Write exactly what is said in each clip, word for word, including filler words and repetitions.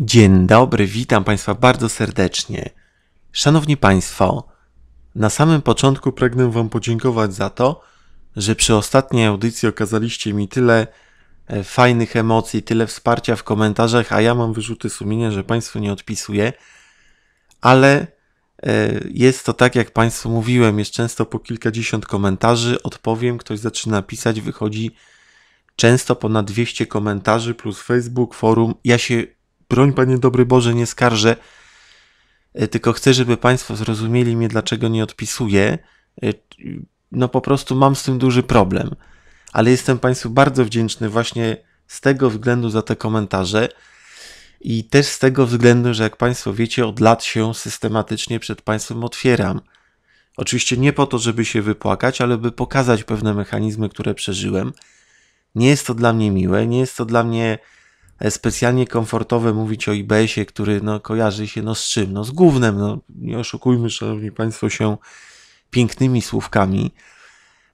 Dzień dobry, witam Państwa bardzo serdecznie. Szanowni Państwo, na samym początku pragnę Wam podziękować za to, że przy ostatniej audycji okazaliście mi tyle fajnych emocji, tyle wsparcia w komentarzach, a ja mam wyrzuty sumienia, że Państwu nie odpisuję, ale jest to tak, jak Państwu mówiłem, jest często po kilkadziesiąt komentarzy, odpowiem, ktoś zaczyna pisać, wychodzi często ponad dwieście komentarzy plus Facebook, forum. Ja się, broń Panie dobry Boże, nie skarżę, tylko chcę, żeby Państwo zrozumieli mnie, dlaczego nie odpisuję. No po prostu mam z tym duży problem, ale jestem Państwu bardzo wdzięczny właśnie z tego względu za te komentarze i też z tego względu, że jak Państwo wiecie, od lat się systematycznie przed Państwem otwieram. Oczywiście nie po to, żeby się wypłakać, ale by pokazać pewne mechanizmy, które przeżyłem. Nie jest to dla mnie miłe, nie jest to dla mnie specjalnie komfortowe mówić o I B S-ie, który no, kojarzy się no, z czym? No, z gównem. No, nie oszukujmy, Szanowni Państwo, się pięknymi słówkami.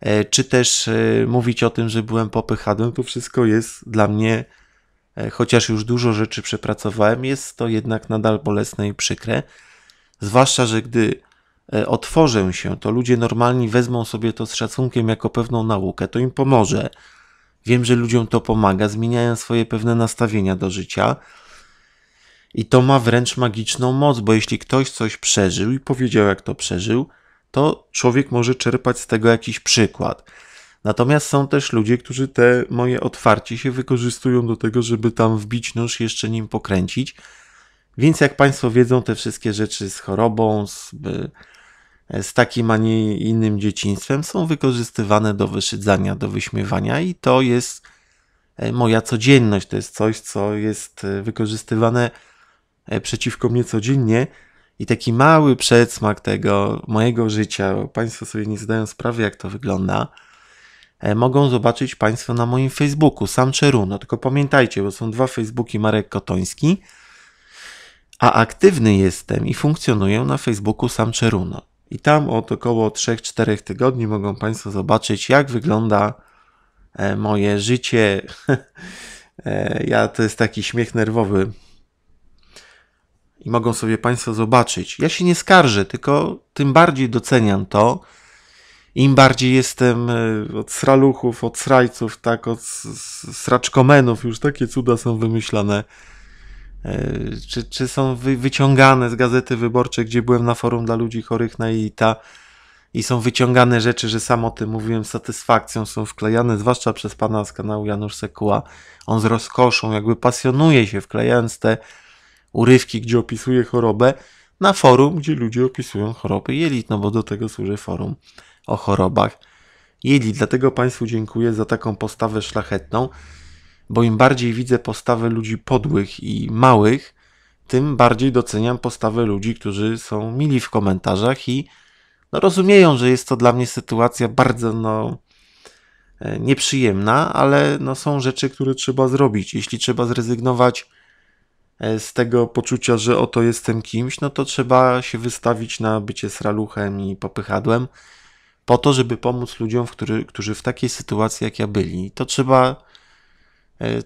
E, czy też e, mówić o tym, że byłem popychadłem, to wszystko jest dla mnie, e, chociaż już dużo rzeczy przepracowałem, jest to jednak nadal bolesne i przykre. Zwłaszcza, że gdy e, otworzę się, to ludzie normalni wezmą sobie to z szacunkiem jako pewną naukę, to im pomoże. Wiem, że ludziom to pomaga, zmieniają swoje pewne nastawienia do życia i to ma wręcz magiczną moc, bo jeśli ktoś coś przeżył i powiedział, jak to przeżył, to człowiek może czerpać z tego jakiś przykład. Natomiast są też ludzie, którzy te moje otwarcie się wykorzystują do tego, żeby tam wbić nóż, jeszcze nim pokręcić. Więc jak Państwo wiedzą, te wszystkie rzeczy z chorobą, z, z takim, a nie innym dzieciństwem są wykorzystywane do wyszydzania, do wyśmiewania i to jest moja codzienność. To jest coś, co jest wykorzystywane przeciwko mnie codziennie. I taki mały przedsmak tego mojego życia, Państwo sobie nie zdają sprawy, jak to wygląda, mogą zobaczyć Państwo na moim Facebooku, Sam Czeruno. Tylko pamiętajcie, bo są dwa Facebooki, Marek Kotoński, a aktywny jestem i funkcjonuję na Facebooku Sam Czeruno. I tam od około trzech czterech tygodni mogą Państwo zobaczyć, jak wygląda moje życie. Ja to jest taki śmiech nerwowy. I mogą sobie Państwo zobaczyć. Ja się nie skarżę, tylko tym bardziej doceniam to. Im bardziej jestem od sraluchów, od srajców, tak, od sraczkomenów, już takie cuda są wymyślane, czy, czy są wy, wyciągane z Gazety Wyborczej, gdzie byłem na forum dla ludzi chorych na jelita i są wyciągane rzeczy, że sam o tym mówiłem, z satysfakcją są wklejane, zwłaszcza przez pana z kanału Janusz Sekuła. On z rozkoszą jakby pasjonuje się, wklejając te urywki, gdzie opisuje chorobę, na forum, gdzie ludzie opisują choroby jelit, no bo do tego służy forum o chorobach jelit. Dlatego Państwu dziękuję za taką postawę szlachetną, bo im bardziej widzę postawę ludzi podłych i małych, tym bardziej doceniam postawę ludzi, którzy są mili w komentarzach i no, rozumieją, że jest to dla mnie sytuacja bardzo no, nieprzyjemna, ale no, są rzeczy, które trzeba zrobić. Jeśli trzeba zrezygnować z tego poczucia, że oto jestem kimś, no to trzeba się wystawić na bycie sraluchem i popychadłem po to, żeby pomóc ludziom, który, którzy w takiej sytuacji jak ja byli. To trzeba,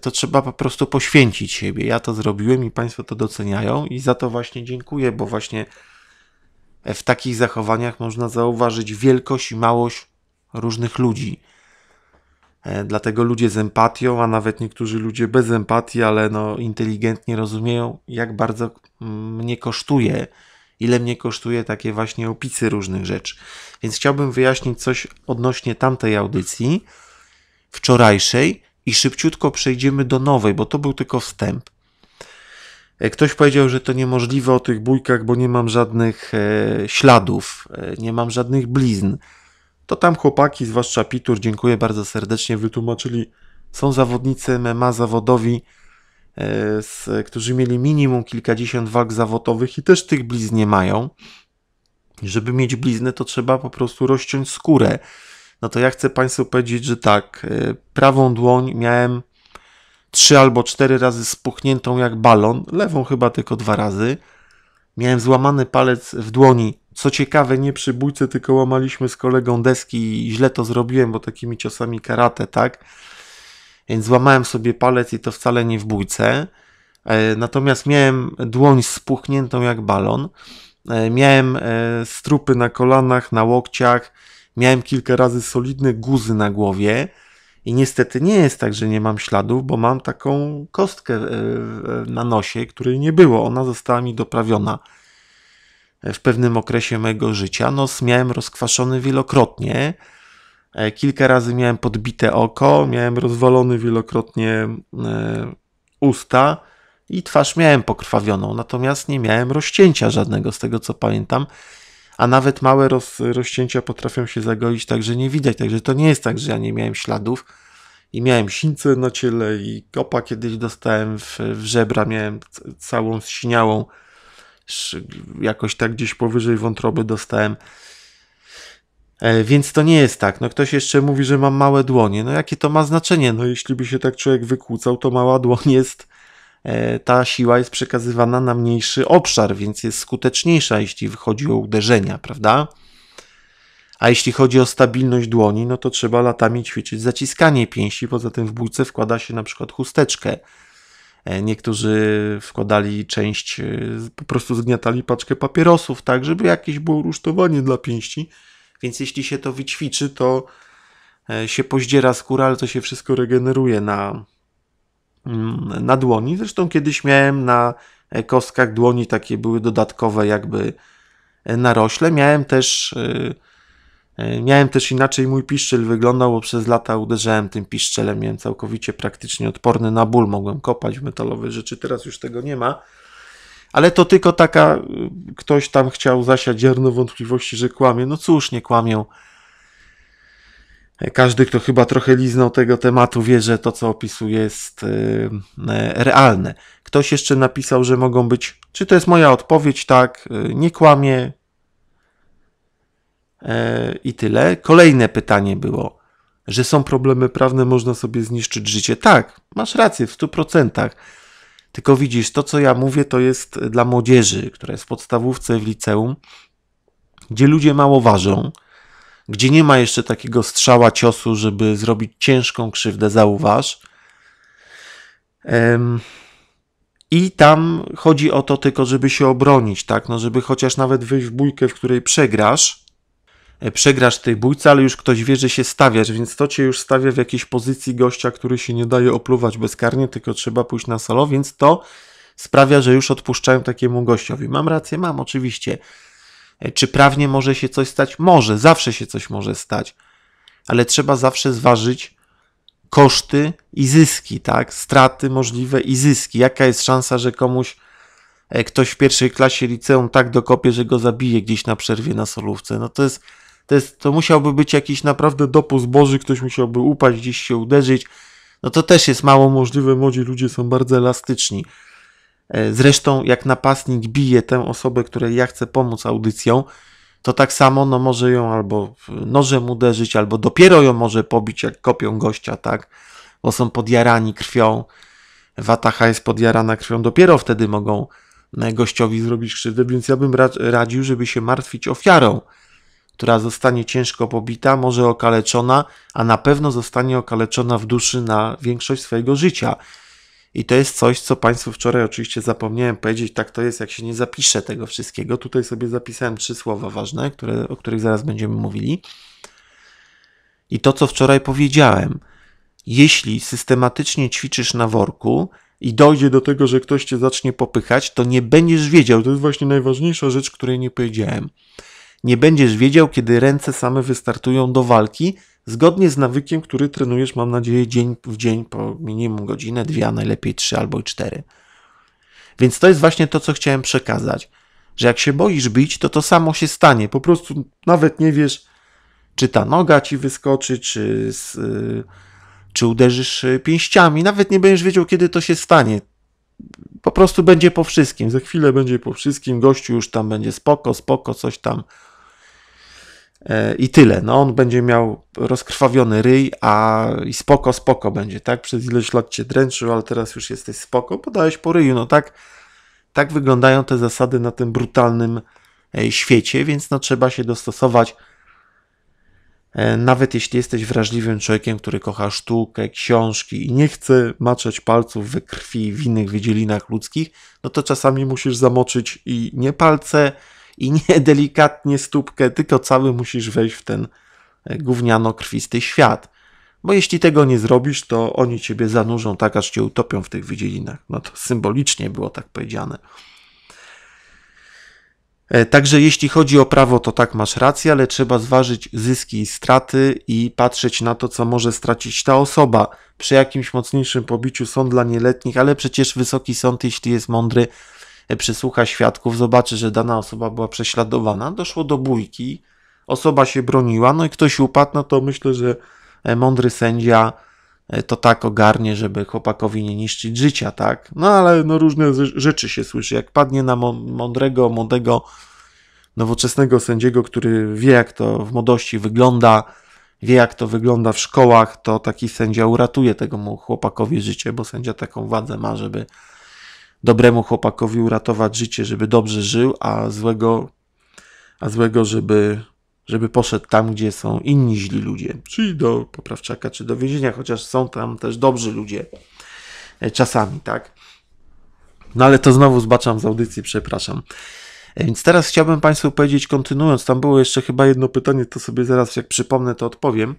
to trzeba po prostu poświęcić siebie. Ja to zrobiłem i Państwo to doceniają i za to właśnie dziękuję, bo właśnie w takich zachowaniach można zauważyć wielkość i małość różnych ludzi. Dlatego ludzie z empatią, a nawet niektórzy ludzie bez empatii, ale no inteligentnie rozumieją, jak bardzo mnie kosztuje, ile mnie kosztuje takie właśnie opisy różnych rzeczy. Więc chciałbym wyjaśnić coś odnośnie tamtej audycji, wczorajszej, i szybciutko przejdziemy do nowej, bo to był tylko wstęp. Ktoś powiedział, że to niemożliwe o tych bójkach, bo nie mam żadnych e, śladów, e, nie mam żadnych blizn. To tam chłopaki, zwłaszcza Pitur, dziękuję bardzo serdecznie, wytłumaczyli, są zawodnicy M M A zawodowi, e, z, którzy mieli minimum kilkadziesiąt walk zawodowych i też tych blizn nie mają. Żeby mieć bliznę, to trzeba po prostu rozciąć skórę. No to ja chcę Państwu powiedzieć, że tak, e, prawą dłoń miałem trzy albo cztery razy spuchniętą jak balon, lewą chyba tylko dwa razy. Miałem złamany palec w dłoni. Co ciekawe, nie przy bójce, tylko łamaliśmy z kolegą deski i źle to zrobiłem, bo takimi ciosami karate, tak? Więc złamałem sobie palec i to wcale nie w bójce. Natomiast miałem dłoń spuchniętą jak balon, miałem strupy na kolanach, na łokciach, miałem kilka razy solidne guzy na głowie i niestety nie jest tak, że nie mam śladów, bo mam taką kostkę na nosie, której nie było, ona została mi doprawiona w pewnym okresie mojego życia. Nos miałem rozkwaszony wielokrotnie, kilka razy miałem podbite oko, miałem rozwalony wielokrotnie usta i twarz miałem pokrwawioną, natomiast nie miałem rozcięcia żadnego z tego, co pamiętam, a nawet małe roz, rozcięcia potrafią się zagoić, także nie widać, także to nie jest tak, że ja nie miałem śladów i miałem sińce na ciele i kopa kiedyś dostałem w, w żebra, miałem całą zsiniałą, jakoś tak gdzieś powyżej wątroby dostałem, e, więc to nie jest tak. No ktoś jeszcze mówi, że mam małe dłonie, no jakie to ma znaczenie, no jeśli by się tak człowiek wykłócał, to mała dłoń jest, e, ta siła jest przekazywana na mniejszy obszar, więc jest skuteczniejsza, jeśli chodzi o uderzenia, prawda? A jeśli chodzi o stabilność dłoni, no to trzeba latami ćwiczyć zaciskanie pięści, poza tym w bójce wkłada się na przykład chusteczkę. Niektórzy wkładali część, po prostu zgniatali paczkę papierosów, tak, żeby jakieś było rusztowanie dla pięści. Więc jeśli się to wyćwiczy, to się poździera skóra, ale to się wszystko regeneruje na, na dłoni. Zresztą kiedyś miałem na kostkach dłoni takie były dodatkowe jakby narośle. Miałem też, miałem też inaczej mój piszczel wyglądał, bo przez lata uderzałem tym piszczelem, miałem całkowicie praktycznie odporny na ból, mogłem kopać w metalowe rzeczy, teraz już tego nie ma, ale to tylko taka, ktoś tam chciał zasiać ziarno wątpliwości, że kłamie, no cóż, nie kłamię. Każdy, kto chyba trochę liznął tego tematu, wie, że to, co opisuje, jest realne. Ktoś jeszcze napisał, że mogą być, czy to jest moja odpowiedź, tak, nie kłamie. I tyle. Kolejne pytanie było, że są problemy prawne, można sobie zniszczyć życie. Tak, masz rację w stu procentach. Tylko widzisz, to co ja mówię, to jest dla młodzieży, która jest w podstawówce, w liceum, gdzie ludzie mało ważą, gdzie nie ma jeszcze takiego strzała ciosu, żeby zrobić ciężką krzywdę, zauważ. Um. I tam chodzi o to tylko, żeby się obronić, tak? No, żeby chociaż nawet wyjść w bójkę, w której przegrasz, przegrasz w tej bójce, ale już ktoś wie, że się stawiasz, więc to cię już stawia w jakiejś pozycji gościa, który się nie daje opluwać bezkarnie, tylko trzeba pójść na solo, więc to sprawia, że już odpuszczają takiemu gościowi. Mam rację? Mam, oczywiście. Czy prawnie może się coś stać? Może, zawsze się coś może stać, ale trzeba zawsze zważyć koszty i zyski, tak? Straty możliwe i zyski. Jaka jest szansa, że komuś ktoś w pierwszej klasie liceum tak dokopie, że go zabije gdzieś na przerwie na solówce? No to jest To, jest, to musiałby być jakiś naprawdę dopust boży, ktoś musiałby upaść, gdzieś się uderzyć. No to też jest mało możliwe, młodzi ludzie są bardzo elastyczni. Zresztą jak napastnik bije tę osobę, której ja chcę pomóc audycją, to tak samo no, może ją albo nożem uderzyć, albo dopiero ją może pobić, jak kopią gościa, tak? Bo są podjarani krwią, wataha jest podjarana krwią, dopiero wtedy mogą gościowi zrobić krzywdę, więc ja bym radził, żeby się martwić ofiarą, która zostanie ciężko pobita, może okaleczona, a na pewno zostanie okaleczona w duszy na większość swojego życia. I to jest coś, co Państwu wczoraj oczywiście zapomniałem powiedzieć, tak to jest, jak się nie zapisze tego wszystkiego. Tutaj sobie zapisałem trzy słowa ważne, które, o których zaraz będziemy mówili. I to, co wczoraj powiedziałem. Jeśli systematycznie ćwiczysz na worku i dojdzie do tego, że ktoś cię zacznie popychać, to nie będziesz wiedział. To jest właśnie najważniejsza rzecz, której nie powiedziałem. Nie będziesz wiedział, kiedy ręce same wystartują do walki, zgodnie z nawykiem, który trenujesz, mam nadzieję, dzień w dzień, po minimum godzinę, dwie, a najlepiej trzy albo i cztery. Więc to jest właśnie to, co chciałem przekazać, że jak się boisz bić, to to samo się stanie. Po prostu nawet nie wiesz, czy ta noga ci wyskoczy, czy, czy uderzysz pięściami. Nawet nie będziesz wiedział, kiedy to się stanie. Po prostu będzie po wszystkim. Za chwilę będzie po wszystkim. Gościu już tam będzie spoko, spoko, coś tam. I tyle. No, on będzie miał rozkrwawiony ryj, a i spoko, spoko będzie, tak? Przez ileś lat cię dręczył, ale teraz już jesteś spoko, podałeś po ryju. No tak, tak wyglądają te zasady na tym brutalnym świecie, więc no, trzeba się dostosować Nawet jeśli jesteś wrażliwym człowiekiem, który kocha sztukę, książki i nie chce maczać palców we krwi i w innych wydzielinach ludzkich, no to czasami musisz zamoczyć i nie palce, i nie delikatnie stópkę, tylko cały musisz wejść w ten gówniano-krwisty świat. Bo jeśli tego nie zrobisz, to oni ciebie zanurzą tak, aż cię utopią w tych wydzielinach. No to symbolicznie było tak powiedziane. Także jeśli chodzi o prawo, to tak, masz rację, ale trzeba zważyć zyski i straty i patrzeć na to, co może stracić ta osoba. Przy jakimś mocniejszym pobiciu sąd dla nieletnich, ale przecież wysoki sąd, jeśli jest mądry, przysłucha świadków, zobaczy, że dana osoba była prześladowana, doszło do bójki, osoba się broniła, no i ktoś upadł, no to myślę, że mądry sędzia to tak ogarnie, żeby chłopakowi nie niszczyć życia, tak? No ale no, różne rzeczy się słyszy. Jak padnie na mądrego, młodego, nowoczesnego sędziego, który wie, jak to w młodości wygląda, wie, jak to wygląda w szkołach, to taki sędzia uratuje temu chłopakowi życie, bo sędzia taką władzę ma, żeby dobremu chłopakowi uratować życie, żeby dobrze żył, a złego, a złego żeby... żeby poszedł tam, gdzie są inni źli ludzie, czyli do poprawczaka, czy do więzienia, chociaż są tam też dobrzy ludzie czasami, tak? No ale to znowu zbaczam z audycji, przepraszam. Więc teraz chciałbym Państwu powiedzieć, kontynuując, tam było jeszcze chyba jedno pytanie, to sobie zaraz jak przypomnę, to odpowiem.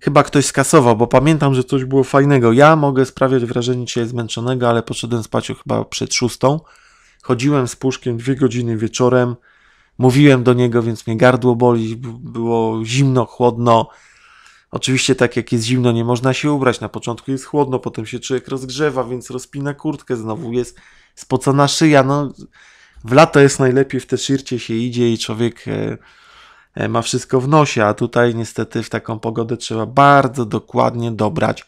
Chyba ktoś skasował, bo pamiętam, że coś było fajnego. Ja mogę sprawiać wrażenie cię zmęczonego, ale poszedłem spać chyba przed szóstą. Chodziłem z Puszkiem dwie godziny wieczorem, mówiłem do niego, więc mnie gardło boli, było zimno, chłodno. Oczywiście tak jak jest zimno, nie można się ubrać. Na początku jest chłodno, potem się człowiek rozgrzewa, więc rozpina kurtkę, znowu jest spocona szyja. No, w lato jest najlepiej, w te szyrcie się idzie i człowiek ma wszystko w nosie, a tutaj niestety w taką pogodę trzeba bardzo dokładnie dobrać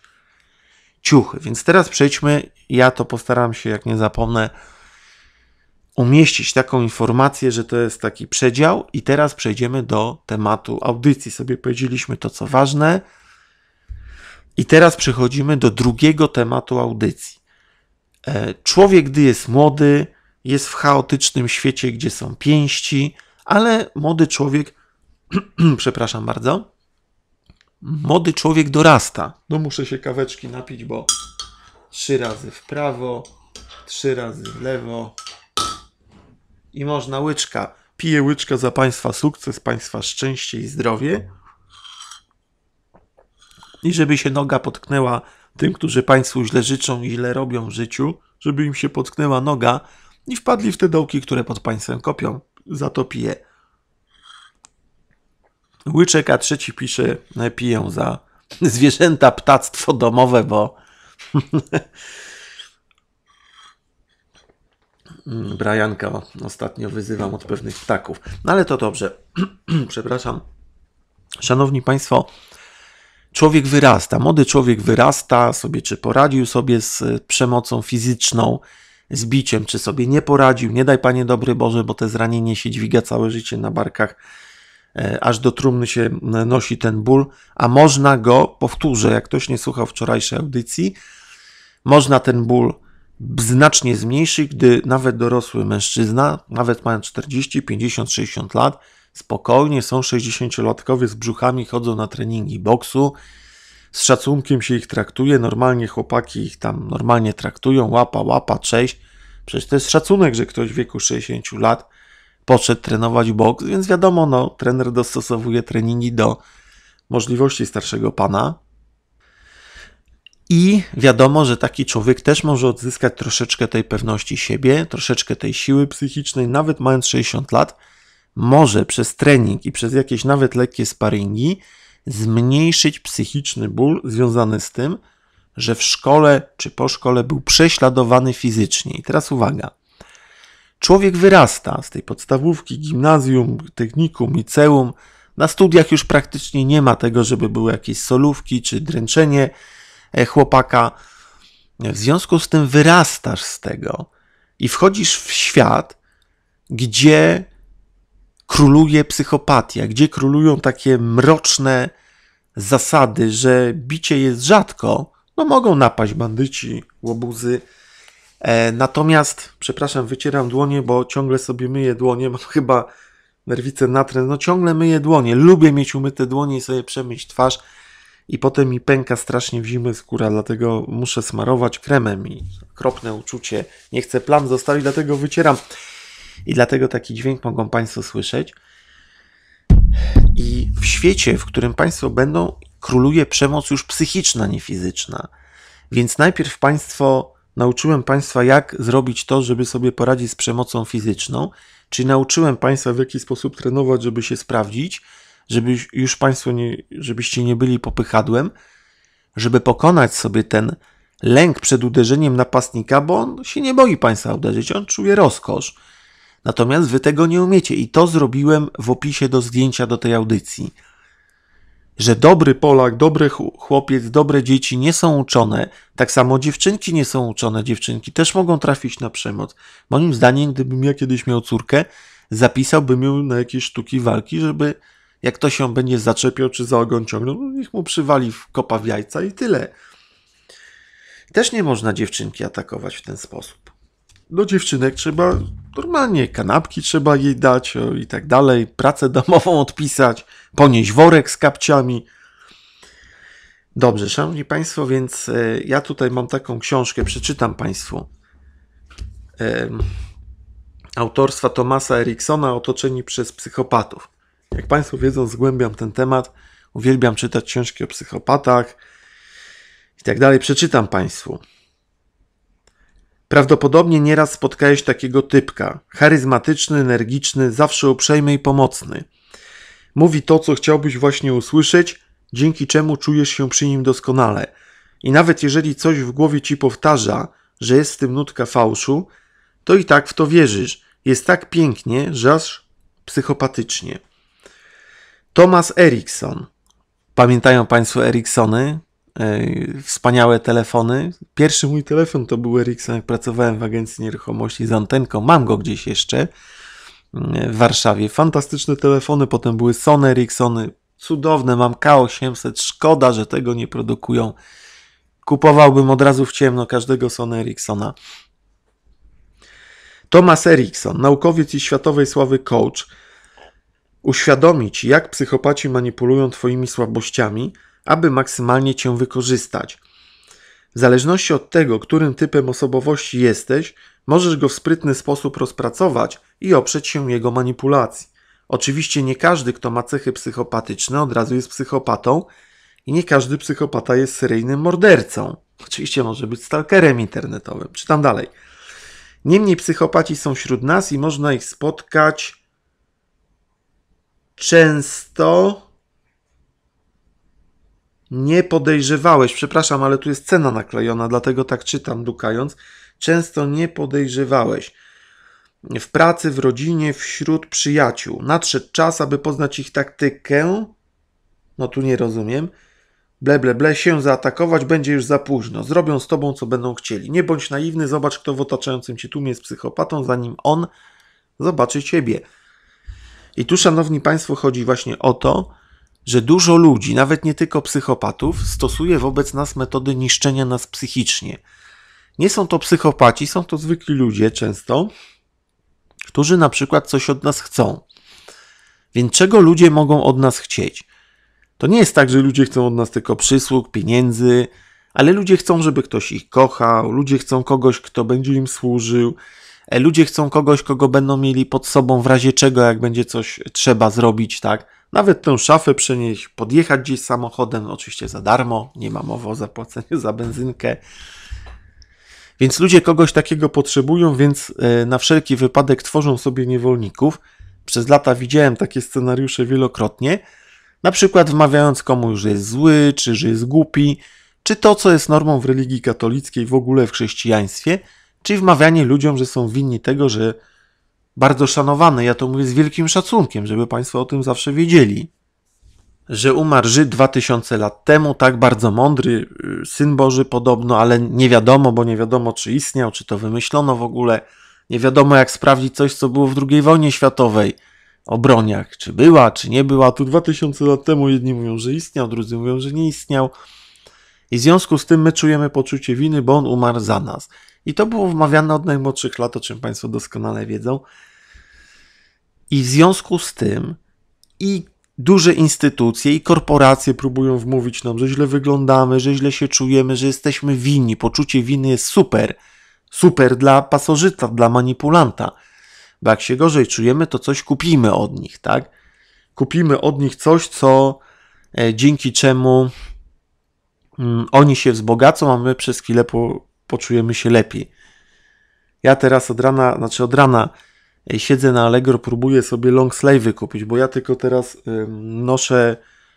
ciuchy. Więc teraz przejdźmy, ja to postaram się, jak nie zapomnę, umieścić taką informację, że to jest taki przedział i teraz przejdziemy do tematu audycji. Sobie powiedzieliśmy to, co ważne i teraz przechodzimy do drugiego tematu audycji. Człowiek, gdy jest młody, jest w chaotycznym świecie, gdzie są pięści, ale młody człowiek, przepraszam bardzo, młody człowiek dorasta. No muszę się kaweczki napić, bo trzy razy w prawo, trzy razy w lewo, i można łyczka. Piję łyczka za Państwa sukces, Państwa szczęście i zdrowie. I żeby się noga potknęła tym, którzy Państwu źle życzą i źle robią w życiu, żeby im się potknęła noga i wpadli w te dołki, które pod Państwem kopią. Za to piję. Łyczek, a trzeci pisze, piję za zwierzęta, ptactwo domowe, bo... Brajanka ostatnio wyzywam od pewnych ptaków. No ale to dobrze. Przepraszam. Szanowni Państwo, człowiek wyrasta, młody człowiek wyrasta sobie, czy poradził sobie z przemocą fizyczną, z biciem, czy sobie nie poradził. Nie daj Panie dobry Boże, bo te zranienie się dźwiga całe życie na barkach. Aż do trumny się nosi ten ból, a można go, powtórzę, jak ktoś nie słuchał wczorajszej audycji, można ten ból znacznie zmniejszy, gdy nawet dorosły mężczyzna, nawet mając czterdzieści, pięćdziesiąt, sześćdziesiąt lat, spokojnie są sześćdziesięciolatkowie z brzuchami, chodzą na treningi boksu, z szacunkiem się ich traktuje, normalnie chłopaki ich tam normalnie traktują, łapa, łapa, cześć. Przecież to jest szacunek, że ktoś w wieku sześćdziesięciu lat poszedł trenować boks, więc wiadomo, no, trener dostosowuje treningi do możliwości starszego pana. I wiadomo, że taki człowiek też może odzyskać troszeczkę tej pewności siebie, troszeczkę tej siły psychicznej, nawet mając sześćdziesiąt lat, może przez trening i przez jakieś nawet lekkie sparingi zmniejszyć psychiczny ból związany z tym, że w szkole czy po szkole był prześladowany fizycznie. I teraz uwaga, człowiek wyrasta z tej podstawówki, gimnazjum, technikum, liceum, na studiach już praktycznie nie ma tego, żeby były jakieś solówki czy dręczenie chłopaka. W związku z tym wyrastasz z tego i wchodzisz w świat, gdzie króluje psychopatia, gdzie królują takie mroczne zasady, że bicie jest rzadko. No mogą napaść bandyci, łobuzy. E, natomiast, przepraszam, wycieram dłonie, bo ciągle sobie myję dłonie. Mam chyba nerwice natrę, no ciągle myję dłonie, lubię mieć umyte dłonie i sobie przemyć twarz i potem mi pęka strasznie w zimę skóra, dlatego muszę smarować kremem i okropne uczucie, nie chcę plam zostawić, dlatego wycieram i dlatego taki dźwięk mogą Państwo słyszeć. I w świecie, w którym Państwo będą, króluje przemoc już psychiczna, nie fizyczna. Więc najpierw Państwo, nauczyłem Państwa, jak zrobić to, żeby sobie poradzić z przemocą fizyczną, czyli nauczyłem Państwa, w jaki sposób trenować, żeby się sprawdzić, żeby już Państwo, nie, żebyście nie byli popychadłem, żeby pokonać sobie ten lęk przed uderzeniem napastnika, bo on się nie boi Państwa uderzyć, on czuje rozkosz. Natomiast Wy tego nie umiecie i to zrobiłem w opisie do zdjęcia do tej audycji. Że dobry Polak, dobry chłopiec, dobre dzieci nie są uczone. Tak samo dziewczynki nie są uczone. Dziewczynki też mogą trafić na przemoc. Moim zdaniem, gdybym ja kiedyś miał córkę, zapisałbym ją na jakieś sztuki walki, żeby jak ktoś się będzie zaczepiał czy za ogon ciągnął, niech mu przywali w kopa w jajca i tyle. Też nie można dziewczynki atakować w ten sposób. Do dziewczynek trzeba normalnie kanapki trzeba jej dać o, i tak dalej, pracę domową odpisać, ponieść worek z kapciami. Dobrze, Szanowni Państwo, więc y, ja tutaj mam taką książkę, przeczytam Państwu. Y, autorstwa Thomasa Eriksona, Otoczeni przez psychopatów. Jak Państwo wiedzą, zgłębiam ten temat, uwielbiam czytać książki o psychopatach i tak dalej. Przeczytam Państwu. Prawdopodobnie nieraz spotkałeś takiego typka. Charyzmatyczny, energiczny, zawsze uprzejmy i pomocny. Mówi to, co chciałbyś właśnie usłyszeć, dzięki czemu czujesz się przy nim doskonale. I nawet jeżeli coś w głowie ci powtarza, że jest w tym nutka fałszu, to i tak w to wierzysz. Jest tak pięknie, że aż psychopatycznie. Thomas Erikson. Pamiętają Państwo Eriksony? Wspaniałe telefony. Pierwszy mój telefon to był Ericsson, jak pracowałem w agencji nieruchomości z antenką. Mam go gdzieś jeszcze w Warszawie. Fantastyczne telefony, potem były Sony Ericssony. Cudowne, mam K osiemset. Szkoda, że tego nie produkują. Kupowałbym od razu w ciemno każdego Sony Ericssona. Thomas Erikson, naukowiec i światowej sławy coach. Uświadomić, jak psychopaci manipulują Twoimi słabościami, aby maksymalnie Cię wykorzystać. W zależności od tego, którym typem osobowości jesteś, możesz go w sprytny sposób rozpracować i oprzeć się jego manipulacji. Oczywiście nie każdy, kto ma cechy psychopatyczne, od razu jest psychopatą i nie każdy psychopata jest seryjnym mordercą. Oczywiście może być stalkerem internetowym. Czytam dalej. Niemniej psychopaci są wśród nas i można ich spotkać często... Nie podejrzewałeś, przepraszam, ale tu jest cena naklejona, dlatego tak czytam, dukając. Często nie podejrzewałeś. W pracy, w rodzinie, wśród przyjaciół. Nadszedł czas, aby poznać ich taktykę. No tu nie rozumiem. Ble, ble, ble, się zaatakować, będzie już za późno. Zrobią z tobą, co będą chcieli. Nie bądź naiwny, zobacz, kto w otaczającym cię tłumie jest psychopatą, zanim on zobaczy ciebie. I tu, Szanowni Państwo, chodzi właśnie o to, że dużo ludzi, nawet nie tylko psychopatów, stosuje wobec nas metody niszczenia nas psychicznie. Nie są to psychopaci, są to zwykli ludzie często, którzy na przykład coś od nas chcą. Więc czego ludzie mogą od nas chcieć? To nie jest tak, że ludzie chcą od nas tylko przysług, pieniędzy, ale ludzie chcą, żeby ktoś ich kochał, ludzie chcą kogoś, kto będzie im służył, ludzie chcą kogoś, kogo będą mieli pod sobą w razie czego, jak będzie coś trzeba zrobić, tak? Nawet tę szafę przenieść, podjechać gdzieś samochodem, oczywiście za darmo, nie ma mowy o zapłaceniu za benzynkę. Więc ludzie kogoś takiego potrzebują, więc na wszelki wypadek tworzą sobie niewolników. Przez lata widziałem takie scenariusze wielokrotnie, na przykład wmawiając komuś, że jest zły, czy że jest głupi, czy to, co jest normą w religii katolickiej, w ogóle w chrześcijaństwie, czy wmawianie ludziom, że są winni tego, że bardzo szanowany, ja to mówię z wielkim szacunkiem, żeby Państwo o tym zawsze wiedzieli, że umarł Żyd dwa tysiące lat temu, tak bardzo mądry, Syn Boży podobno, ale nie wiadomo, bo nie wiadomo, czy istniał, czy to wymyślono w ogóle, nie wiadomo, jak sprawdzić coś, co było w drugiej wojnie światowej, o broniach, czy była, czy nie była, tu dwa tysiące lat temu jedni mówią, że istniał, drudzy mówią, że nie istniał i w związku z tym my czujemy poczucie winy, bo on umarł za nas. I to było wmawiane od najmłodszych lat, o czym Państwo doskonale wiedzą. I w związku z tym i duże instytucje i korporacje próbują wmówić nam, że źle wyglądamy, że źle się czujemy, że jesteśmy winni. Poczucie winy jest super. Super dla pasożyta, dla manipulanta. Bo jak się gorzej czujemy, to coś kupimy od nich, tak? Kupimy od nich coś, co e, dzięki czemu mm, oni się wzbogacą, a my przez chwilę po, poczujemy się lepiej. Ja teraz od rana, znaczy od rana e, siedzę na Allegro, próbuję sobie long slave'y kupić, bo ja tylko teraz e, noszę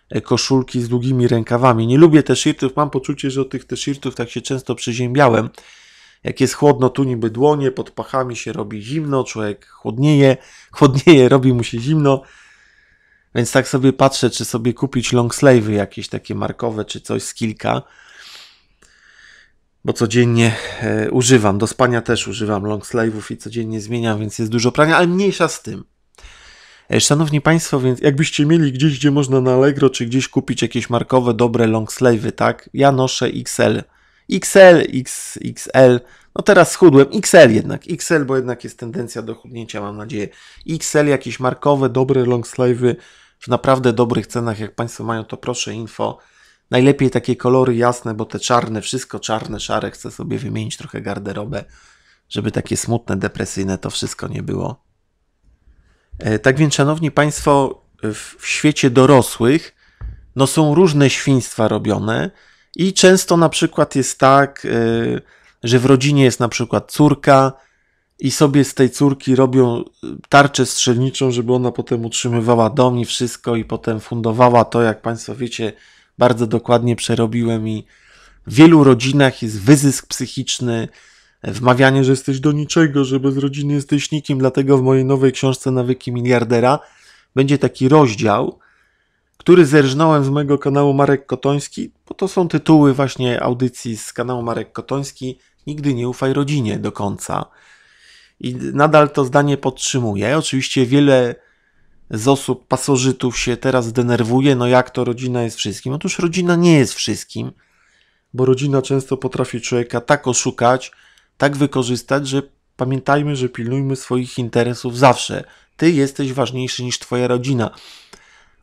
e, koszulki z długimi rękawami. Nie lubię t-shirtów, mam poczucie, że od tych t-shirtów tak się często przyziębiałem. Jak jest chłodno, tu niby dłonie, pod pachami się robi zimno, człowiek chłodnieje, chłodnieje, robi mu się zimno. Więc tak sobie patrzę, czy sobie kupić long slave'y jakieś takie markowe, czy coś z kilka. Bo codziennie e, używam, do spania też używam long slave'ów i codziennie zmieniam, więc jest dużo prania, ale mniejsza z tym. E, szanowni Państwo, więc jakbyście mieli gdzieś, gdzie można na Allegro, czy gdzieś kupić jakieś markowe, dobre long slave'y, tak? Ja noszę X L. X L, X, XL, no teraz schudłem, X L jednak, X L, bo jednak jest tendencja do chudnięcia, mam nadzieję. X L, jakieś markowe, dobre long slave'y w naprawdę dobrych cenach, jak Państwo mają, to proszę info. Najlepiej takie kolory jasne, bo te czarne, wszystko czarne, szare, chcę sobie wymienić trochę garderobę, żeby takie smutne, depresyjne to wszystko nie było. E, tak więc, szanowni Państwo, w, w świecie dorosłych, no są różne świństwa robione. I często na przykład jest tak, yy, że w rodzinie jest na przykład córka i sobie z tej córki robią tarczę strzelniczą, żeby ona potem utrzymywała dom i wszystko i potem fundowała to, jak Państwo wiecie, bardzo dokładnie przerobiłem i w wielu rodzinach jest wyzysk psychiczny, wmawianie, że jesteś do niczego, że bez rodziny jesteś nikim, dlatego w mojej nowej książce Nawyki Miliardera będzie taki rozdział, który zerżnąłem z mojego kanału Marek Kotoński, bo to są tytuły właśnie audycji z kanału Marek Kotoński, nigdy nie ufaj rodzinie do końca. I nadal to zdanie podtrzymuję. Oczywiście wiele z osób, pasożytów się teraz denerwuje, no jak to rodzina jest wszystkim? Otóż rodzina nie jest wszystkim, bo rodzina często potrafi człowieka tak oszukać, tak wykorzystać, że pamiętajmy, że pilnujmy swoich interesów zawsze. Ty jesteś ważniejszy niż twoja rodzina.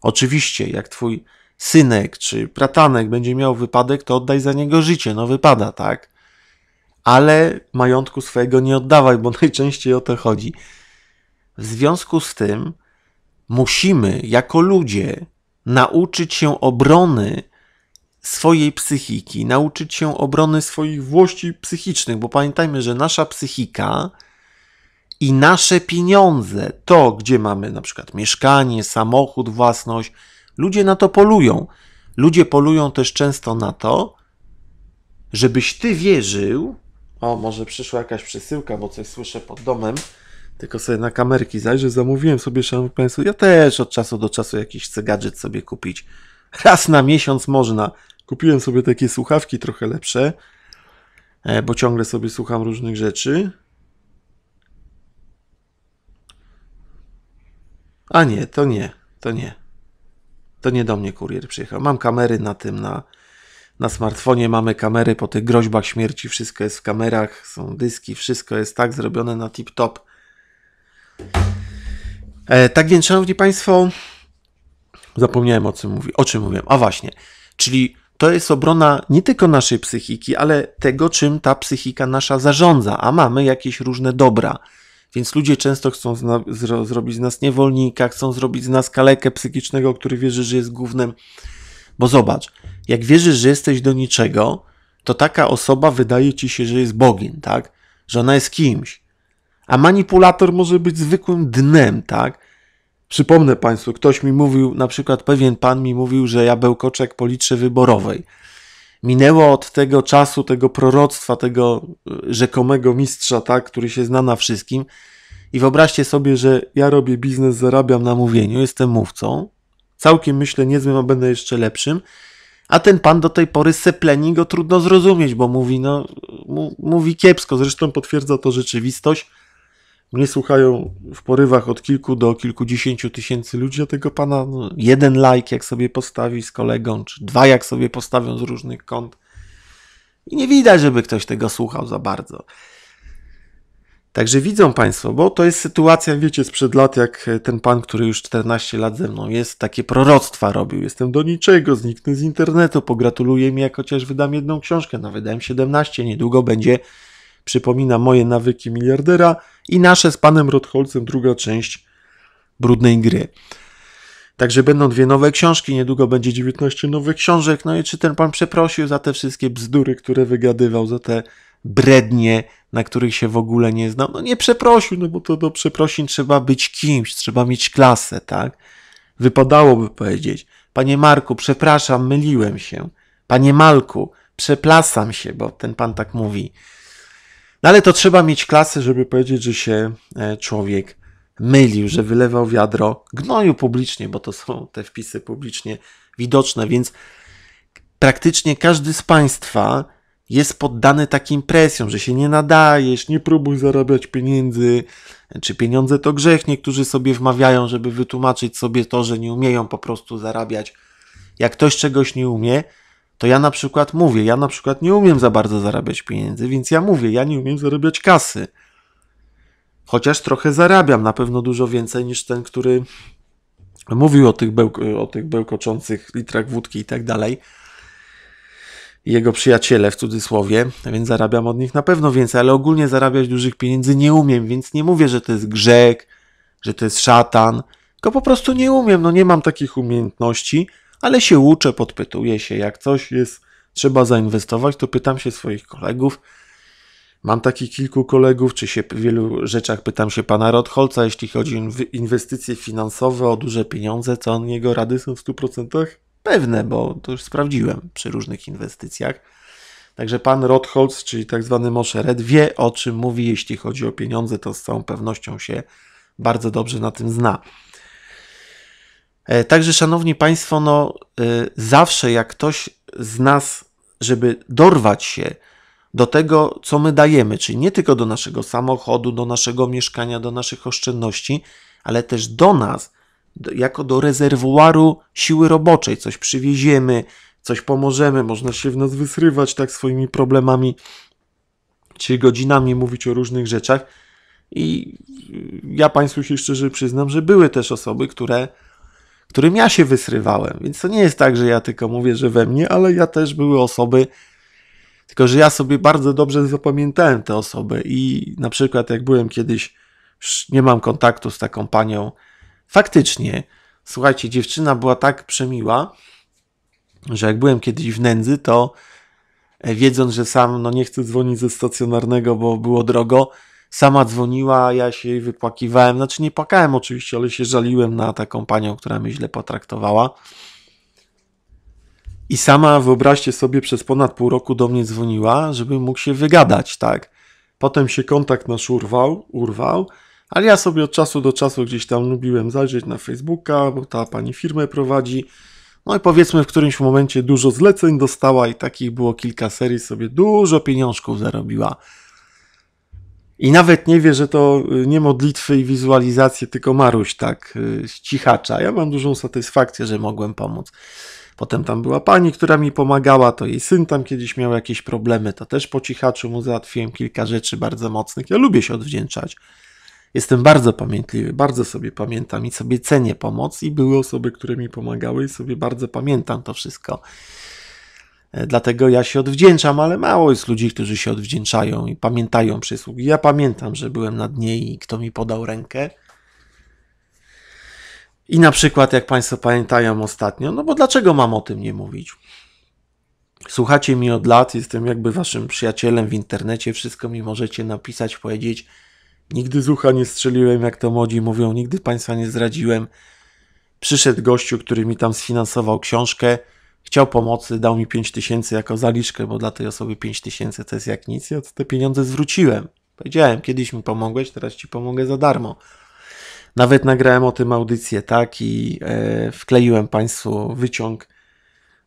Oczywiście, jak twój synek czy bratanek będzie miał wypadek, to oddaj za niego życie, no wypada, tak? Ale majątku swojego nie oddawaj, bo najczęściej o to chodzi. W związku z tym musimy jako ludzie nauczyć się obrony swojej psychiki, nauczyć się obrony swoich włości psychicznych, bo pamiętajmy, że nasza psychika i nasze pieniądze, to gdzie mamy na przykład mieszkanie, samochód, własność, ludzie na to polują. Ludzie polują też często na to, żebyś ty wierzył, o może przyszła jakaś przesyłka, bo coś słyszę pod domem, tylko sobie na kamerki zajrzę, zamówiłem sobie, szanowni Państwo, ja też od czasu do czasu jakiś chcę gadżet sobie kupić. Raz na miesiąc można. Kupiłem sobie takie słuchawki trochę lepsze, bo ciągle sobie słucham różnych rzeczy. A nie, to nie, to nie. To nie do mnie kurier przyjechał. Mam kamery na tym, na, na smartfonie mamy kamery, po tych groźbach śmierci wszystko jest w kamerach, są dyski, wszystko jest tak zrobione na tip-top. E, tak więc, szanowni Państwo, zapomniałem o czym mówi, o czym mówiłem. A właśnie, czyli to jest obrona nie tylko naszej psychiki, ale tego, czym ta psychika nasza zarządza, a mamy jakieś różne dobra. Więc ludzie często chcą zna, zro, zrobić z nas niewolnika, chcą zrobić z nas kalekę psychicznego, który wierzy, że jest gównem. Bo zobacz, jak wierzysz, że jesteś do niczego, to taka osoba wydaje ci się, że jest bogiem, tak? Że ona jest kimś. A manipulator może być zwykłym dnem, tak? Przypomnę Państwu, ktoś mi mówił, na przykład pewien pan mi mówił, że ja bełkoczę jak po litrze wyborowej. Minęło od tego czasu, tego proroctwa, tego rzekomego mistrza, tak, który się zna na wszystkim. I wyobraźcie sobie, że ja robię biznes, zarabiam na mówieniu, jestem mówcą. Całkiem myślę niezłym, a będę jeszcze lepszym. A ten pan do tej pory sepleni, go trudno zrozumieć, bo mówi, no, mówi kiepsko. Zresztą potwierdza to rzeczywistość. Mnie słuchają w porywach od kilku do kilkudziesięciu tysięcy ludzi, a tego pana no, jeden like jak sobie postawi z kolegą, czy dwa jak sobie postawią z różnych kąt. I nie widać, żeby ktoś tego słuchał za bardzo. Także widzą Państwo, bo to jest sytuacja, wiecie, sprzed lat, jak ten pan, który już czternaście lat ze mną jest, takie proroctwa robił. Jestem do niczego, zniknę z internetu, pogratuluję mi, jak chociaż wydam jedną książkę. No, wydałem siedemnaście, niedługo będzie, przypomina, moje nawyki miliardera i nasze z panem Rotholzem druga część brudnej gry. Także będą dwie nowe książki, niedługo będzie dziewiętnaście nowych książek. No i czy ten pan przeprosił za te wszystkie bzdury, które wygadywał, za te brednie, na których się w ogóle nie znam? No nie przeprosił, no bo to do przeprosin trzeba być kimś, trzeba mieć klasę, tak? Wypadałoby powiedzieć: panie Marku, przepraszam, myliłem się. Panie Malku, przeplasam się, bo ten pan tak mówi. No ale to trzeba mieć klasę, żeby powiedzieć, że się człowiek mylił, że wylewał wiadro gnoju publicznie, bo to są te wpisy publicznie widoczne, więc praktycznie każdy z Państwa jest poddany takim presjom, że się nie nadajesz, nie próbuj zarabiać pieniędzy, czy pieniądze to grzech. Niektórzy sobie wmawiają, żeby wytłumaczyć sobie to, że nie umieją po prostu zarabiać. Jak ktoś czegoś nie umie, to ja na przykład mówię, ja na przykład nie umiem za bardzo zarabiać pieniędzy, więc ja mówię, ja nie umiem zarabiać kasy. Chociaż trochę zarabiam, na pewno dużo więcej niż ten, który mówił o tych, bełk o tych bełkoczących litrach wódki i tak dalej. Jego przyjaciele, w cudzysłowie, więc zarabiam od nich na pewno więcej, ale ogólnie zarabiać dużych pieniędzy nie umiem, więc nie mówię, że to jest grzech, że to jest szatan, tylko po prostu nie umiem, no nie mam takich umiejętności, ale się uczę, podpytuję się, jak coś jest, trzeba zainwestować, to pytam się swoich kolegów. Mam takich kilku kolegów, czy się w wielu rzeczach pytam się pana Rotholza, jeśli chodzi o inwestycje finansowe, o duże pieniądze, co on, jego rady są w stu procentach pewne, bo to już sprawdziłem przy różnych inwestycjach. Także pan Rotholz, czyli tak zwany Moshe Red, wie, o czym mówi, jeśli chodzi o pieniądze, to z całą pewnością się bardzo dobrze na tym zna. Także, szanowni państwo, no zawsze jak ktoś z nas, żeby dorwać się do tego, co my dajemy, czyli nie tylko do naszego samochodu, do naszego mieszkania, do naszych oszczędności, ale też do nas, jako do rezerwuaru siły roboczej. Coś przywieziemy, coś pomożemy, można się w nas wysrywać tak swoimi problemami, czy godzinami mówić o różnych rzeczach. I ja Państwu się szczerze przyznam, że były też osoby, które, którym ja się wysrywałem. Więc to nie jest tak, że ja tylko mówię, że we mnie, ale ja też były osoby, tylko że ja sobie bardzo dobrze zapamiętałem te osoby i na przykład jak byłem kiedyś, nie mam kontaktu z taką panią, faktycznie, słuchajcie, dziewczyna była tak przemiła, że jak byłem kiedyś w nędzy, to wiedząc, że sam no nie chcę dzwonić ze stacjonarnego, bo było drogo, sama dzwoniła, ja się jej wypłakiwałem, znaczy nie płakałem oczywiście, ale się żaliłem na taką panią, która mnie źle potraktowała. I sama, wyobraźcie sobie, przez ponad pół roku do mnie dzwoniła, żebym mógł się wygadać, tak? Potem się kontakt nasz urwał, urwał, ale ja sobie od czasu do czasu gdzieś tam lubiłem zajrzeć na Facebooka, bo ta pani firmę prowadzi. No i powiedzmy, w którymś momencie dużo zleceń dostała i takich było kilka serii, sobie dużo pieniążków zarobiła. I nawet nie wie, że to nie modlitwy i wizualizacje, tylko Maruś, tak, cichacza. Ja mam dużą satysfakcję, że mogłem pomóc. Potem tam była pani, która mi pomagała, to jej syn tam kiedyś miał jakieś problemy, to też po cichaczu mu załatwiłem kilka rzeczy bardzo mocnych. Ja lubię się odwdzięczać. Jestem bardzo pamiętliwy, bardzo sobie pamiętam i sobie cenię pomoc i były osoby, które mi pomagały i sobie bardzo pamiętam to wszystko. Dlatego ja się odwdzięczam, ale mało jest ludzi, którzy się odwdzięczają i pamiętają przysługi. Ja pamiętam, że byłem na dnie i kto mi podał rękę. I na przykład, jak Państwo pamiętają ostatnio, no bo dlaczego mam o tym nie mówić? Słuchacie mi od lat, jestem jakby Waszym przyjacielem w internecie, wszystko mi możecie napisać, powiedzieć. Nigdy z ucha nie strzeliłem, jak to młodzi mówią, nigdy Państwa nie zdradziłem. Przyszedł gościu, który mi tam sfinansował książkę, chciał pomocy, dał mi pięć tysięcy jako zaliczkę, bo dla tej osoby pięć tysięcy to jest jak nic. Ja te pieniądze zwróciłem. Powiedziałem, kiedyś mi pomogłeś, teraz Ci pomogę za darmo. Nawet nagrałem o tym audycję, tak, i e, wkleiłem Państwu wyciąg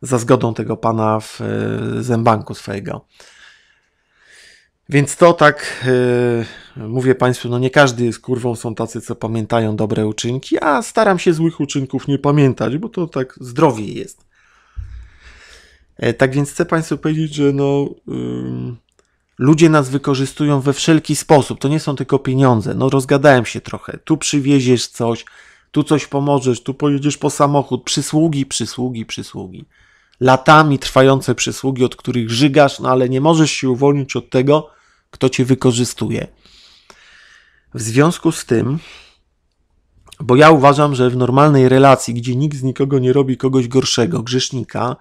za zgodą tego pana w e, zębanku swojego. Więc to tak, e, mówię Państwu, no nie każdy jest kurwą, są tacy, co pamiętają dobre uczynki, a staram się złych uczynków nie pamiętać, bo to tak zdrowie jest. E, tak więc chcę Państwu powiedzieć, że no... Y, Ludzie nas wykorzystują we wszelki sposób, to nie są tylko pieniądze. No rozgadałem się trochę, tu przywieziesz coś, tu coś pomożesz, tu pojedziesz po samochód. Przysługi, przysługi, przysługi. Latami trwające przysługi, od których żygasz, no ale nie możesz się uwolnić od tego, kto cię wykorzystuje. W związku z tym, bo ja uważam, że w normalnej relacji, gdzie nikt z nikogo nie robi kogoś gorszego, grzesznika,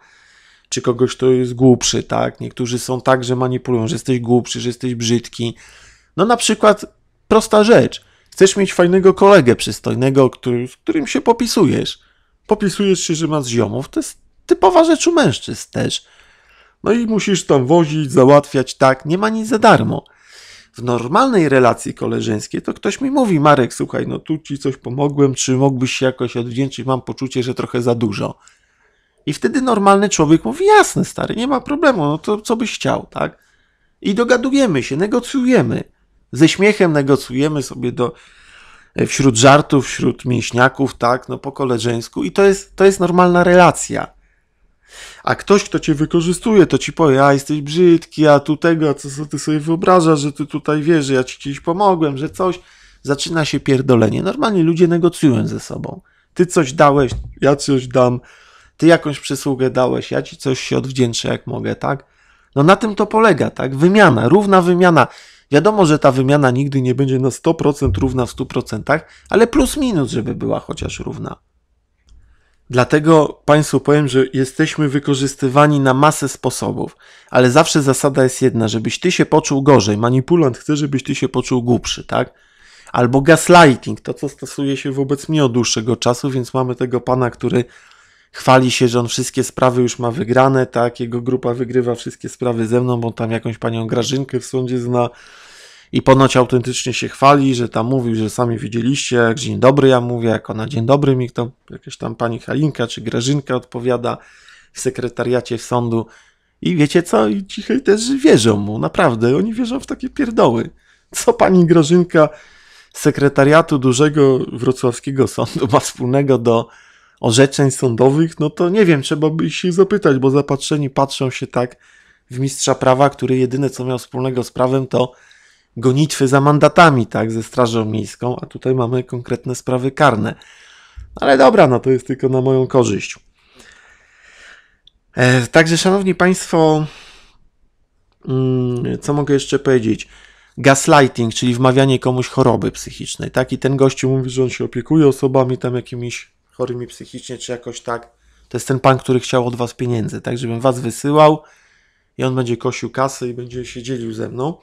czy kogoś, kto jest głupszy, tak? Niektórzy są tak, że manipulują, że jesteś głupszy, że jesteś brzydki. No na przykład prosta rzecz. Chcesz mieć fajnego kolegę przystojnego, który, z którym się popisujesz. Popisujesz się, że masz ziomów. To jest typowa rzecz u mężczyzn też. No i musisz tam wozić, załatwiać, tak? Nie ma nic za darmo. W normalnej relacji koleżeńskiej to ktoś mi mówi: Marek, słuchaj, no tu ci coś pomogłem, czy mógłbyś się jakoś odwdzięczyć? Mam poczucie, że trochę za dużo. I wtedy normalny człowiek mówi: jasne, stary, nie ma problemu, no to co byś chciał, tak? I dogadujemy się, negocjujemy. Ze śmiechem negocjujemy sobie do, wśród żartów, wśród mięśniaków, tak? No po koleżeńsku. I to jest, to jest normalna relacja. A ktoś, kto cię wykorzystuje, to ci powie: a jesteś brzydki, a tu tego, a co, co ty sobie wyobrażasz, że ty tutaj wiesz, że ja ci gdzieś pomogłem, że coś. Zaczyna się pierdolenie. Normalnie ludzie negocjują ze sobą. Ty coś dałeś, ja coś dam. Ty jakąś przysługę dałeś, ja ci coś się odwdzięczę, jak mogę, tak? No na tym to polega, tak? Wymiana, równa wymiana. Wiadomo, że ta wymiana nigdy nie będzie na sto procent równa w stu procentach, ale plus minus, żeby była chociaż równa. Dlatego Państwu powiem, że jesteśmy wykorzystywani na masę sposobów, ale zawsze zasada jest jedna, żebyś ty się poczuł gorzej. Manipulant chce, żebyś ty się poczuł głupszy, tak? Albo gaslighting, to co stosuje się wobec mnie od dłuższego czasu, więc mamy tego pana, który chwali się, że on wszystkie sprawy już ma wygrane, tak? Jego grupa wygrywa wszystkie sprawy ze mną, bo tam jakąś panią Grażynkę w sądzie zna i ponoć autentycznie się chwali, że tam mówił, że sami widzieliście, jak dzień dobry ja mówię, jak ona dzień dobry mi to jakaś tam pani Halinka czy Grażynka odpowiada w sekretariacie w sądu. I wiecie co? I ci hejterzy wierzą mu, naprawdę. Oni wierzą w takie pierdoły. Co pani Grażynka z sekretariatu dużego wrocławskiego sądu ma wspólnego do orzeczeń sądowych, no to nie wiem, trzeba by się zapytać, bo zapatrzeni patrzą się tak w mistrza prawa, który jedyne co miał wspólnego z prawem to gonitwy za mandatami, tak, ze Strażą Miejską, a tutaj mamy konkretne sprawy karne. Ale dobra, no to jest tylko na moją korzyść. E, także, szanowni Państwo, mm, co mogę jeszcze powiedzieć? Gaslighting, czyli wmawianie komuś choroby psychicznej, tak, i ten gościu mówi, że on się opiekuje osobami tam jakimiś chorymi psychicznie, czy jakoś tak. To jest ten pan, który chciał od was pieniędzy, tak, żebym was wysyłał i on będzie kosił kasę i będzie się dzielił ze mną.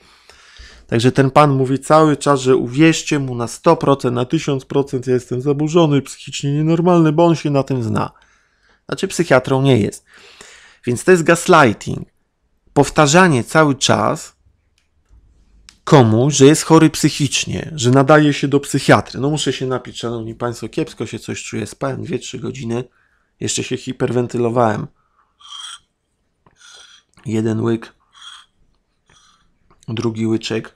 Także ten pan mówi cały czas, że uwierzcie mu na sto procent, na tysiąc procent, ja jestem zaburzony, psychicznie nienormalny, bo on się na tym zna. Znaczy psychiatrą nie jest. Więc to jest gaslighting. Powtarzanie cały czas komuś, że jest chory psychicznie, że nadaje się do psychiatry. No muszę się napić, szanowni Państwo, kiepsko się coś czuję. Spałem dwie trzy godziny, jeszcze się hiperwentylowałem. Jeden łyk, drugi łyczek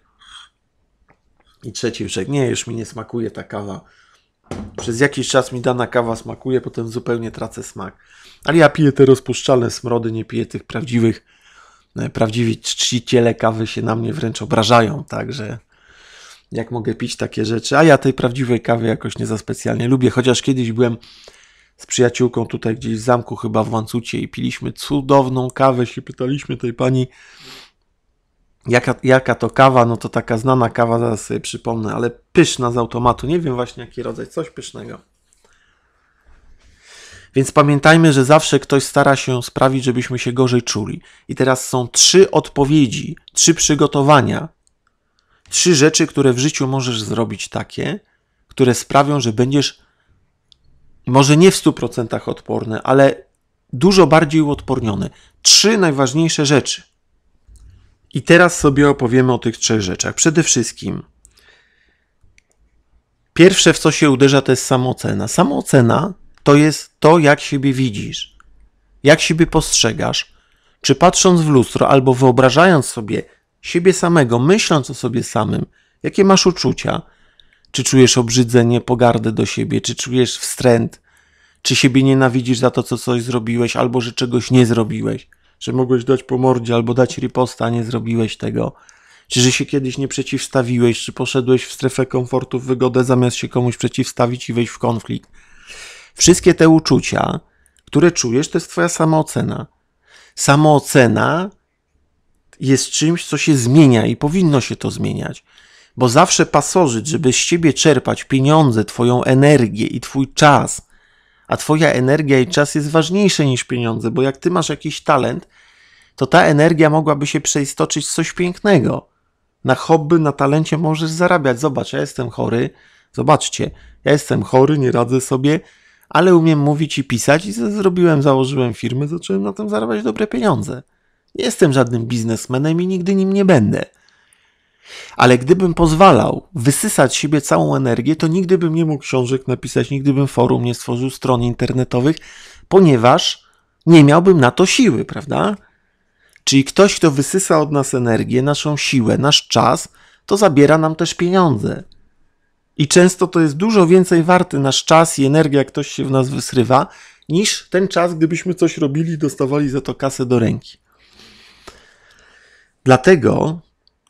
i trzeci łyczek. Nie, już mi nie smakuje ta kawa. Przez jakiś czas mi dana kawa smakuje, potem zupełnie tracę smak. Ale ja piję te rozpuszczalne smrody, nie piję tych prawdziwych. Prawdziwi czciciele kawy się na mnie wręcz obrażają, także jak mogę pić takie rzeczy, a ja tej prawdziwej kawy jakoś nie za specjalnie lubię, chociaż kiedyś byłem z przyjaciółką tutaj gdzieś w zamku, chyba w Łańcucie i piliśmy cudowną kawę, się pytaliśmy tej pani, jaka, jaka to kawa, no to taka znana kawa, zaraz sobie przypomnę, ale pyszna z automatu, nie wiem właśnie jaki rodzaj, coś pysznego. Więc pamiętajmy, że zawsze ktoś stara się sprawić, żebyśmy się gorzej czuli. I teraz są trzy odpowiedzi, trzy przygotowania, trzy rzeczy, które w życiu możesz zrobić takie, które sprawią, że będziesz może nie w stu procentach odporny, ale dużo bardziej uodporniony. Trzy najważniejsze rzeczy. I teraz sobie opowiemy o tych trzech rzeczach. Przede wszystkim pierwsze, w co się uderza, to jest samoocena. Samoocena to jest to, jak siebie widzisz, jak siebie postrzegasz, czy patrząc w lustro, albo wyobrażając sobie siebie samego, myśląc o sobie samym, jakie masz uczucia, czy czujesz obrzydzenie, pogardę do siebie, czy czujesz wstręt, czy siebie nienawidzisz za to, co coś zrobiłeś, albo że czegoś nie zrobiłeś. że mogłeś dać po mordzie albo dać riposta, a nie zrobiłeś tego. Czy że się kiedyś nie przeciwstawiłeś, czy poszedłeś w strefę komfortu, w wygodę, zamiast się komuś przeciwstawić i wejść w konflikt. Wszystkie te uczucia, które czujesz, to jest twoja samoocena. Samoocena jest czymś, co się zmienia i powinno się to zmieniać. Bo zawsze pasożyt, żeby z ciebie czerpać pieniądze, twoją energię i twój czas, a twoja energia i czas jest ważniejsze niż pieniądze, bo jak ty masz jakiś talent, to ta energia mogłaby się przeistoczyć w coś pięknego. Na hobby, na talencie możesz zarabiać. Zobacz, ja jestem chory. Zobaczcie, ja jestem chory, nie radzę sobie, ale umiem mówić i pisać i zrobiłem, założyłem firmę, zacząłem na tym zarabiać dobre pieniądze. Nie jestem żadnym biznesmenem i nigdy nim nie będę. Ale gdybym pozwalał wysysać z siebie całą energię, to nigdy bym nie mógł książek napisać, nigdy bym forum nie stworzył, stron internetowych, ponieważ nie miałbym na to siły, prawda? Czyli ktoś, kto wysysa od nas energię, naszą siłę, nasz czas, to zabiera nam też pieniądze. I często to jest dużo więcej warty nasz czas i energia, jak ktoś się w nas wysrywa, niż ten czas, gdybyśmy coś robili i dostawali za to kasę do ręki. Dlatego,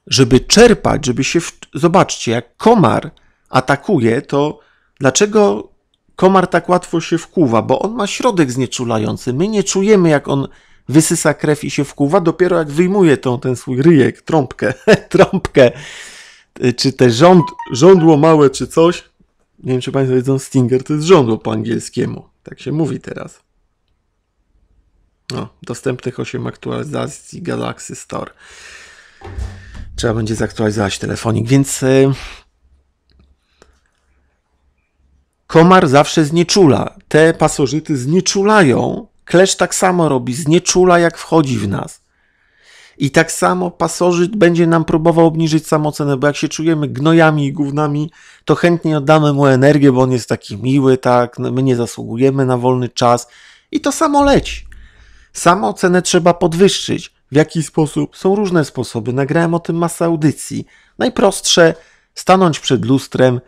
żeby czerpać, żeby się... W... Zobaczcie, jak komar atakuje, to dlaczego komar tak łatwo się wkuwa? Bo on ma środek znieczulający. My nie czujemy, jak on wysysa krew i się wkuwa, dopiero jak wyjmuje tą, ten swój ryjek, trąbkę, trąbkę, czy te żąd, żądło małe, czy coś. Nie wiem, czy Państwo wiedzą, stinger to jest żądło po angielskiemu. Tak się mówi teraz. No, dostępnych osiem aktualizacji Galaxy Store. Trzeba będzie zaktualizować telefonik, więc yy, komar zawsze znieczula. Te pasożyty znieczulają. Klesz tak samo robi, znieczula jak wchodzi w nas. I tak samo pasożyt będzie nam próbował obniżyć samoocenę, bo jak się czujemy gnojami i gównami, to chętnie oddamy mu energię, bo on jest taki miły, tak, my nie zasługujemy na wolny czas. I to samo leci. Samoocenę trzeba podwyższyć. W jaki sposób? Są różne sposoby. Nagrałem o tym masę audycji. Najprostsze, stanąć przed lustrem,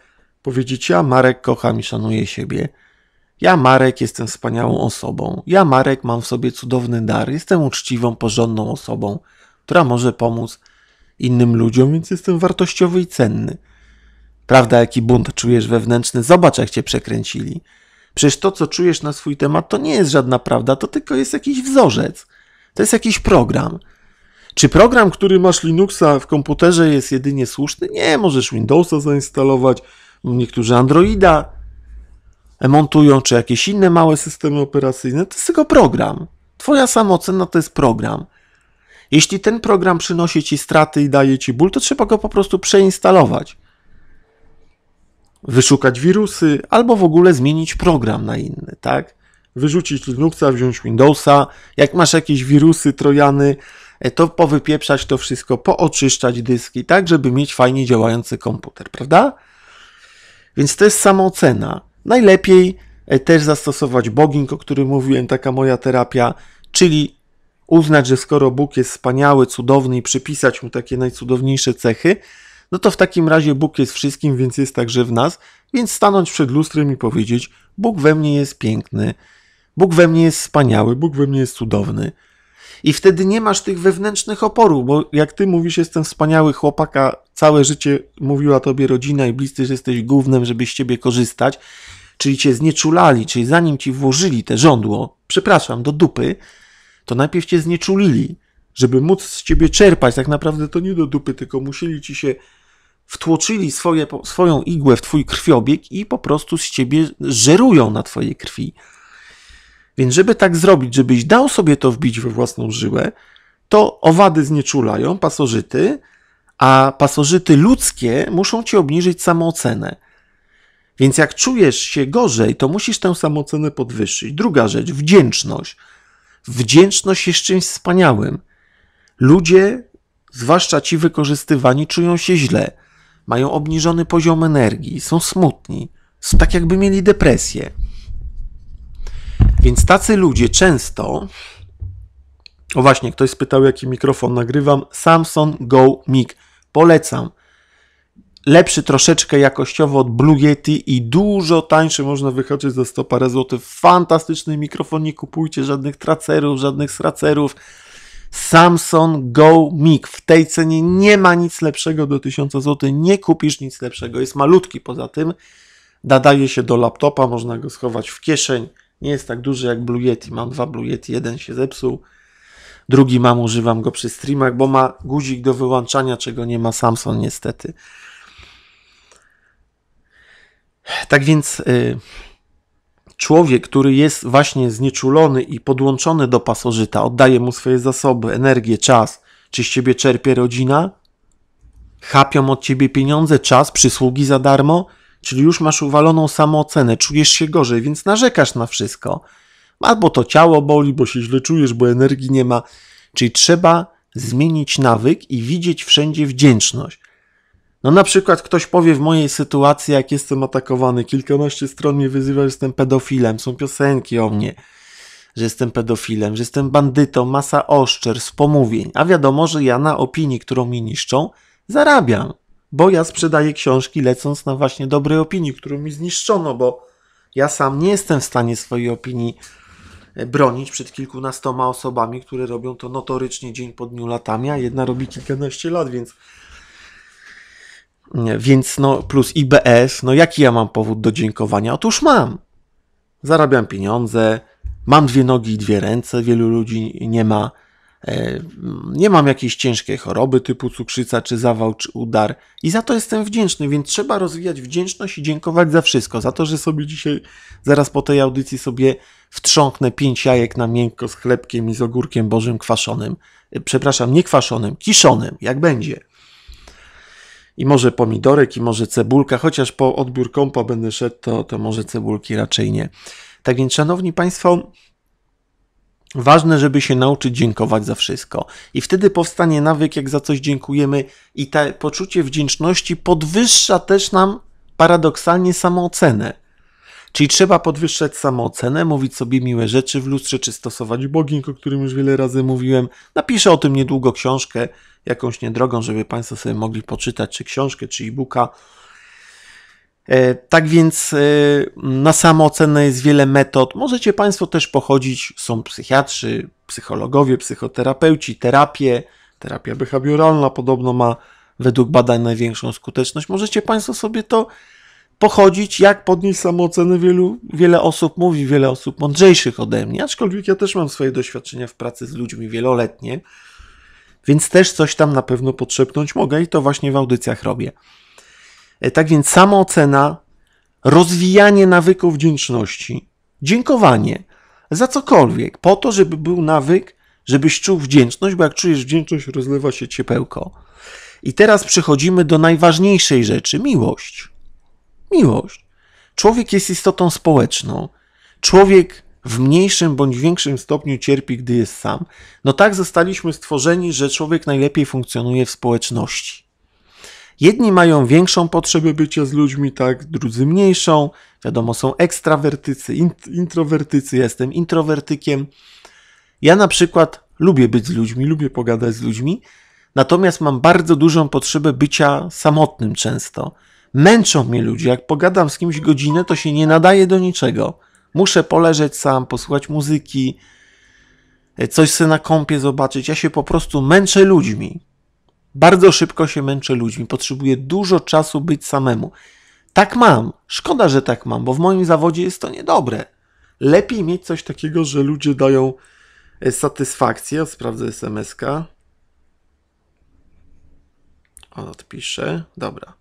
powiedzieć: ja Marek kocham i szanuję siebie. Ja Marek jestem wspaniałą osobą. Ja Marek mam w sobie cudowny dar. Jestem uczciwą, porządną osobą, która może pomóc innym ludziom, więc jestem wartościowy i cenny. Prawda, jaki bunt czujesz wewnętrzny? Zobacz, jak cię przekręcili. Przecież to, co czujesz na swój temat, to nie jest żadna prawda, to tylko jest jakiś wzorzec. To jest jakiś program. Czy program, który masz Linuxa w komputerze, jest jedynie słuszny? Nie, możesz Windowsa zainstalować, niektórzy Androida montują, czy jakieś inne małe systemy operacyjne. To jest tylko program. Twoja samoocena to jest program. Jeśli ten program przynosi ci straty i daje ci ból, to trzeba go po prostu przeinstalować. Wyszukać wirusy, albo w ogóle zmienić program na inny, tak? Wyrzucić Linuxa, wziąć Windowsa. Jak masz jakieś wirusy, trojany, to powypieprzać to wszystko, pooczyszczać dyski, tak, żeby mieć fajnie działający komputer, prawda? Więc to jest samoocena. Najlepiej też zastosować Boging, o którym mówiłem, taka moja terapia, czyli uznać, że skoro Bóg jest wspaniały, cudowny i przypisać mu takie najcudowniejsze cechy, no to w takim razie Bóg jest wszystkim, więc jest także w nas, więc stanąć przed lustrem i powiedzieć: Bóg we mnie jest piękny, Bóg we mnie jest wspaniały, Bóg we mnie jest cudowny. I wtedy nie masz tych wewnętrznych oporów, bo jak ty mówisz: jestem wspaniały chłopaka, całe życie mówiła tobie rodzina i bliscy, że jesteś gównem, żeby z ciebie korzystać, czyli cię znieczulali, czyli zanim ci włożyli te żądło, przepraszam, do dupy, to najpierw cię znieczulili, żeby móc z ciebie czerpać. Tak naprawdę to nie do dupy, tylko musieli ci się, wtłoczyli swoje, swoją igłę w twój krwiobieg i po prostu z ciebie żerują na twojej krwi. Więc żeby tak zrobić, żebyś dał sobie to wbić we własną żyłę, to owady znieczulają, pasożyty, a pasożyty ludzkie muszą ci obniżyć samoocenę. Więc jak czujesz się gorzej, to musisz tę samoocenę podwyższyć. Druga rzecz, wdzięczność. Wdzięczność jest czymś wspaniałym. Ludzie, zwłaszcza ci wykorzystywani, czują się źle, mają obniżony poziom energii, są smutni, są tak jakby mieli depresję. Więc tacy ludzie często... O właśnie, ktoś spytał, jaki mikrofon nagrywam. Samsung Go Mic. Polecam. Lepszy troszeczkę jakościowo od Blue Yeti i dużo tańszy, można wyhaczyć za sto parę złotych. Fantastyczny mikrofon, nie kupujcie żadnych tracerów, żadnych sracerów. Samsung Go Mic. W tej cenie nie ma nic lepszego do tysiąca złotych, nie kupisz nic lepszego. Jest malutki poza tym, nadaje się do laptopa, można go schować w kieszeń. Nie jest tak duży jak Blue Yeti. Mam dwa Blue Yeti, jeden się zepsuł, drugi mam, używam go przy streamach, bo ma guzik do wyłączania, czego nie ma Samsung niestety. Tak więc yy, człowiek, który jest właśnie znieczulony i podłączony do pasożyta, oddaje mu swoje zasoby, energię, czas, czy z ciebie czerpie rodzina, chapią od ciebie pieniądze, czas, przysługi za darmo, czyli już masz uwaloną samoocenę, czujesz się gorzej, więc narzekasz na wszystko. Albo to ciało boli, bo się źle czujesz, bo energii nie ma. Czyli trzeba zmienić nawyk i widzieć wszędzie wdzięczność. No na przykład ktoś powie w mojej sytuacji, jak jestem atakowany, kilkanaście stron mnie wyzywa, że jestem pedofilem, są piosenki o mnie, że jestem pedofilem, że jestem bandytą, masa oszczerstw, pomówień. A wiadomo, że ja na opinii, którą mi niszczą, zarabiam, bo ja sprzedaję książki, lecąc na właśnie dobrej opinii, którą mi zniszczono, bo ja sam nie jestem w stanie swojej opinii bronić przed kilkunastoma osobami, które robią to notorycznie dzień po dniu latami, a jedna robi kilkanaście lat, więc... Więc no plus I B S, no jaki ja mam powód do dziękowania? Otóż mam. Zarabiam pieniądze, mam dwie nogi i dwie ręce, wielu ludzi nie ma. Nie mam jakiejś ciężkiej choroby typu cukrzyca, czy zawał, czy udar. I za to jestem wdzięczny, więc trzeba rozwijać wdzięczność i dziękować za wszystko. Za to, że sobie dzisiaj, zaraz po tej audycji sobie wtrząknę pięć jajek na miękko z chlebkiem i z ogórkiem bożym kwaszonym. Przepraszam, nie kwaszonym, kiszonym, jak będzie. I może pomidorek, i może cebulka, chociaż po odbiór kompa będę szedł, to, to może cebulki raczej nie. Tak więc, szanowni państwo, ważne, żeby się nauczyć dziękować za wszystko. I wtedy powstanie nawyk, jak za coś dziękujemy, i to poczucie wdzięczności podwyższa też nam paradoksalnie samoocenę. Czyli trzeba podwyższać samoocenę, mówić sobie miłe rzeczy w lustrze, czy stosować bogink, o którym już wiele razy mówiłem. Napiszę o tym niedługo książkę, jakąś niedrogą, żeby państwo sobie mogli poczytać, czy książkę, czy e-booka. E, tak więc e, na samoocenę jest wiele metod. Możecie państwo też pochodzić, są psychiatrzy, psychologowie, psychoterapeuci, terapie. Terapia behawioralna podobno ma według badań największą skuteczność. Możecie państwo sobie to pochodzić, jak podnieść samoocenę. Wielu, wiele osób mówi, wiele osób mądrzejszych ode mnie, aczkolwiek ja też mam swoje doświadczenia w pracy z ludźmi wieloletnie, więc też coś tam na pewno podszepnąć mogę i to właśnie w audycjach robię. Tak więc samoocena, rozwijanie nawyków wdzięczności, dziękowanie za cokolwiek, po to, żeby był nawyk, żebyś czuł wdzięczność, bo jak czujesz wdzięczność, rozlewa się ciepełko. I teraz przechodzimy do najważniejszej rzeczy, miłość. Miłość. Człowiek jest istotą społeczną. Człowiek w mniejszym bądź większym stopniu cierpi, gdy jest sam. No tak zostaliśmy stworzeni, że człowiek najlepiej funkcjonuje w społeczności. Jedni mają większą potrzebę bycia z ludźmi, tak, drudzy mniejszą. Wiadomo, są ekstrawertycy, int- introwertycy, ja jestem introwertykiem. Ja na przykład lubię być z ludźmi, lubię pogadać z ludźmi, natomiast mam bardzo dużą potrzebę bycia samotnym często. Męczą mnie ludzie, jak pogadam z kimś godzinę, to się nie nadaje do niczego. Muszę poleżeć sam, posłuchać muzyki, coś sobie na kompie zobaczyć. Ja się po prostu męczę ludźmi. Bardzo szybko się męczę ludźmi. Potrzebuję dużo czasu być samemu. Tak mam. Szkoda, że tak mam, bo w moim zawodzie jest to niedobre. Lepiej mieć coś takiego, że ludzie dają satysfakcję. Sprawdzę es em es ka. On odpisze. Dobra.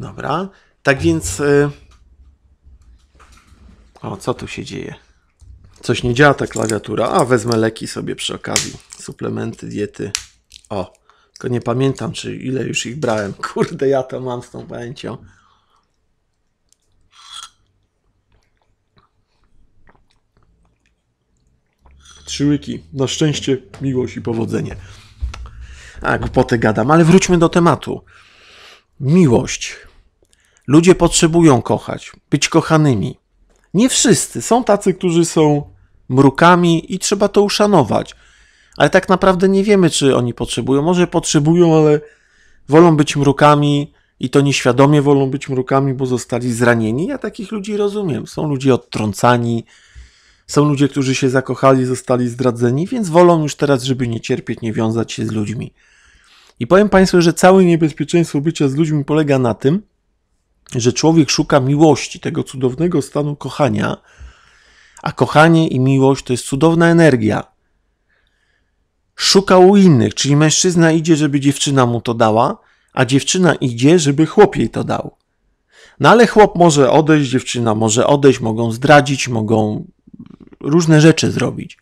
Dobra, tak więc... O, co tu się dzieje? Coś nie działa ta klawiatura. A, wezmę leki sobie przy okazji. Suplementy, diety. O, tylko nie pamiętam, czy ile już ich brałem. Kurde, ja to mam z tą pamięcią. Trzy łyki. Na szczęście, miłość i powodzenie. A, głupotę gadam, ale wróćmy do tematu. Miłość. Ludzie potrzebują kochać, być kochanymi. Nie wszyscy. Są tacy, którzy są mrukami i trzeba to uszanować. Ale tak naprawdę nie wiemy, czy oni potrzebują. Może potrzebują, ale wolą być mrukami i to nieświadomie wolą być mrukami, bo zostali zranieni. Ja takich ludzi rozumiem. Są ludzie odtrącani, Są ludzie, którzy się zakochali, zostali zdradzeni, więc wolą już teraz, żeby nie cierpieć, nie wiązać się z ludźmi. I powiem Państwu, że całe niebezpieczeństwo bycia z ludźmi polega na tym, że człowiek szuka miłości, tego cudownego stanu kochania, a kochanie i miłość to jest cudowna energia. Szuka u innych, czyli mężczyzna idzie, żeby dziewczyna mu to dała, a dziewczyna idzie, żeby chłop jej to dał. No ale chłop może odejść, dziewczyna może odejść, mogą zdradzić, mogą różne rzeczy zrobić.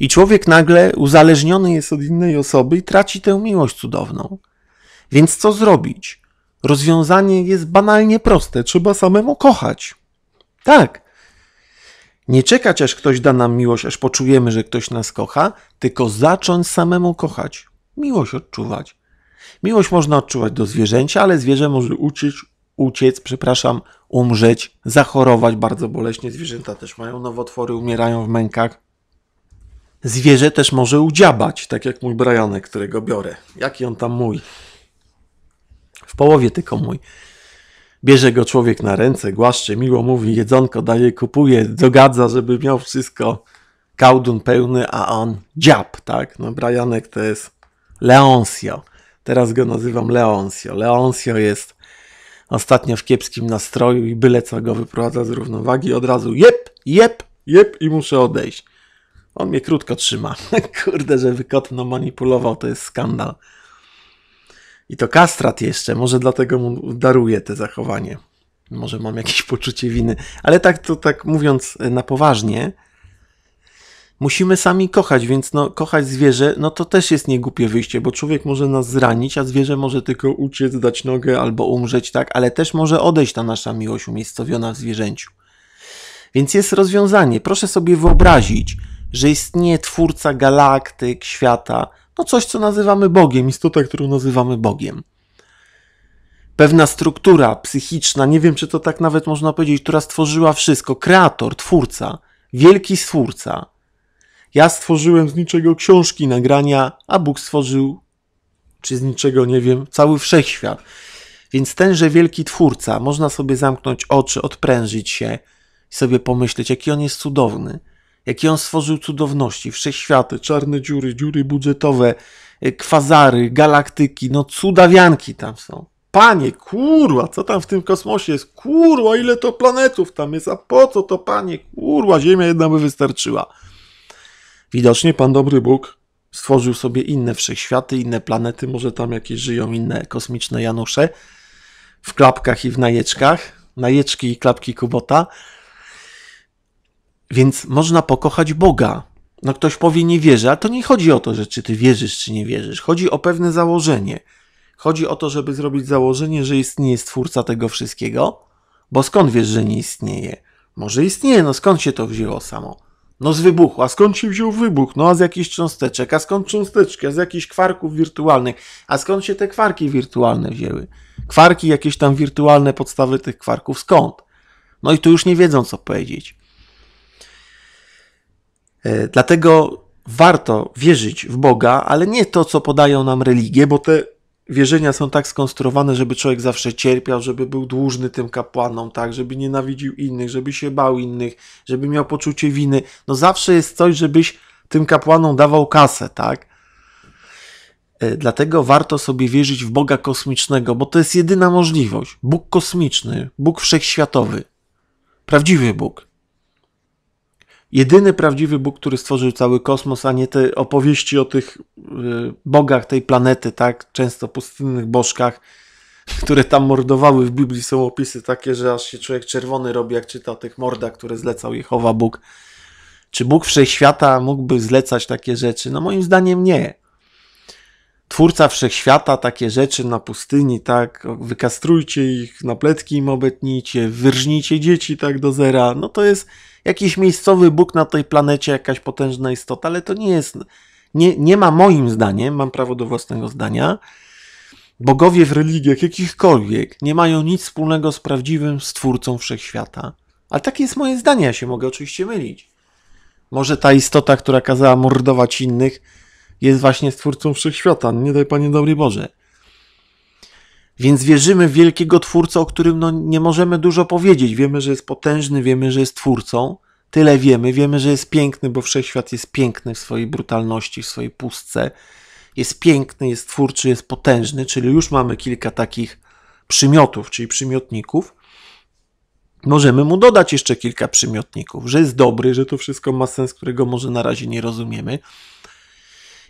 I człowiek nagle uzależniony jest od innej osoby i traci tę miłość cudowną. Więc co zrobić? Rozwiązanie jest banalnie proste. Trzeba samemu kochać. Tak. Nie czekać, aż ktoś da nam miłość, aż poczujemy, że ktoś nas kocha, tylko zacząć samemu kochać. Miłość odczuwać. Miłość można odczuwać do zwierzęcia, ale zwierzę może uciec, uciec, przepraszam, umrzeć, zachorować bardzo boleśnie. Zwierzęta też mają nowotwory, umierają w mękach. Zwierzę też może udziabać, tak jak mój Brajonek, którego biorę. Jaki on tam mój? W połowie tylko mój. Bierze go człowiek na ręce, głaszcze, miło mówi, jedzonko daje, kupuje, dogadza, żeby miał wszystko. Kałdun pełny, a on dziab, tak? No Brajonek to jest Leoncio. Teraz go nazywam Leoncio. Leoncio jest ostatnio w kiepskim nastroju i byle co go wyprowadza z równowagi. Od razu jep, jep, jep i muszę odejść. On mnie krótko trzyma. Kurde, żeby kot mną manipulował, to jest skandal. I to kastrat jeszcze, może dlatego mu daruję te zachowanie. Może mam jakieś poczucie winy. Ale tak to tak mówiąc na poważnie, musimy sami kochać, więc no, kochać zwierzę, no to też jest niegłupie wyjście, bo człowiek może nas zranić, a zwierzę może tylko uciec, dać nogę albo umrzeć, tak? Ale też może odejść ta nasza miłość umiejscowiona w zwierzęciu. Więc jest rozwiązanie. Proszę sobie wyobrazić, że istnieje twórca galaktyk, świata, no coś, co nazywamy Bogiem, istota, którą nazywamy Bogiem. Pewna struktura psychiczna, nie wiem, czy to tak nawet można powiedzieć, która stworzyła wszystko. Kreator, twórca, wielki stwórca. Ja stworzyłem z niczego książki, nagrania, a Bóg stworzył, czy z niczego, nie wiem, cały wszechświat. Więc tenże wielki twórca, można sobie zamknąć oczy, odprężyć się i sobie pomyśleć, jaki on jest cudowny. Jakie on stworzył cudowności, wszechświaty, czarne dziury, dziury budżetowe, kwazary, galaktyki, no cudawianki tam są. Panie, kurwa, co tam w tym kosmosie jest? Kurwa, ile to planetów tam jest, a po co to, panie? Kurwa, Ziemia jedna by wystarczyła. Widocznie Pan Dobry Bóg stworzył sobie inne wszechświaty, inne planety, może tam jakieś żyją inne kosmiczne Janusze w klapkach i w najeczkach, najeczki i klapki Kubota. Więc można pokochać Boga. No ktoś powie, nie wierzy, ale to nie chodzi o to, że czy ty wierzysz, czy nie wierzysz. Chodzi o pewne założenie. Chodzi o to, żeby zrobić założenie, że istnieje Stwórca tego wszystkiego, bo skąd wiesz, że nie istnieje? Może istnieje, no skąd się to wzięło samo? No z wybuchu. A skąd się wziął wybuch? No a z jakichś cząsteczek. A skąd cząsteczki? A z jakichś kwarków wirtualnych. A skąd się te kwarki wirtualne wzięły? Kwarki, jakieś tam wirtualne podstawy tych kwarków, skąd? No i tu już nie wiedzą, co powiedzieć. Dlatego warto wierzyć w Boga, ale nie to, co podają nam religie, bo te wierzenia są tak skonstruowane, żeby człowiek zawsze cierpiał, żeby był dłużny tym kapłanom, tak, żeby nienawidził innych, żeby się bał innych, żeby miał poczucie winy. No zawsze jest coś, żebyś tym kapłanom dawał kasę, tak? Dlatego warto sobie wierzyć w Boga kosmicznego, bo to jest jedyna możliwość. Bóg kosmiczny, Bóg wszechświatowy, prawdziwy Bóg. Jedyny prawdziwy Bóg, który stworzył cały kosmos, a nie te opowieści o tych bogach tej planety, tak, często pustynnych bożkach, które tam mordowały. W Biblii są opisy takie, że aż się człowiek czerwony robi, jak czyta o tych mordach, które zlecał Jehowa Bóg. Czy Bóg Wszechświata mógłby zlecać takie rzeczy? No moim zdaniem nie. Twórca Wszechświata takie rzeczy na pustyni, tak, wykastrujcie ich, na pletki im obetnijcie, wyrżnijcie dzieci tak do zera. No to jest jakiś miejscowy Bóg na tej planecie, jakaś potężna istota, ale to nie jest, nie, nie ma moim zdaniem, mam prawo do własnego zdania, bogowie w religiach jakichkolwiek nie mają nic wspólnego z prawdziwym Stwórcą Wszechświata. Ale takie jest moje zdanie, ja się mogę oczywiście mylić. Może ta istota, która kazała mordować innych, jest właśnie Stwórcą Wszechświata, nie daj Panie Dobry Boże. Więc wierzymy w wielkiego Twórcę, o którym no, nie możemy dużo powiedzieć. Wiemy, że jest potężny, wiemy, że jest Twórcą, Tyle wiemy. Wiemy, że jest piękny, bo wszechświat jest piękny w swojej brutalności, w swojej pustce. Jest piękny, jest twórczy, jest potężny, czyli już mamy kilka takich przymiotów, czyli przymiotników. Możemy mu dodać jeszcze kilka przymiotników, że jest dobry, że to wszystko ma sens, którego może na razie nie rozumiemy.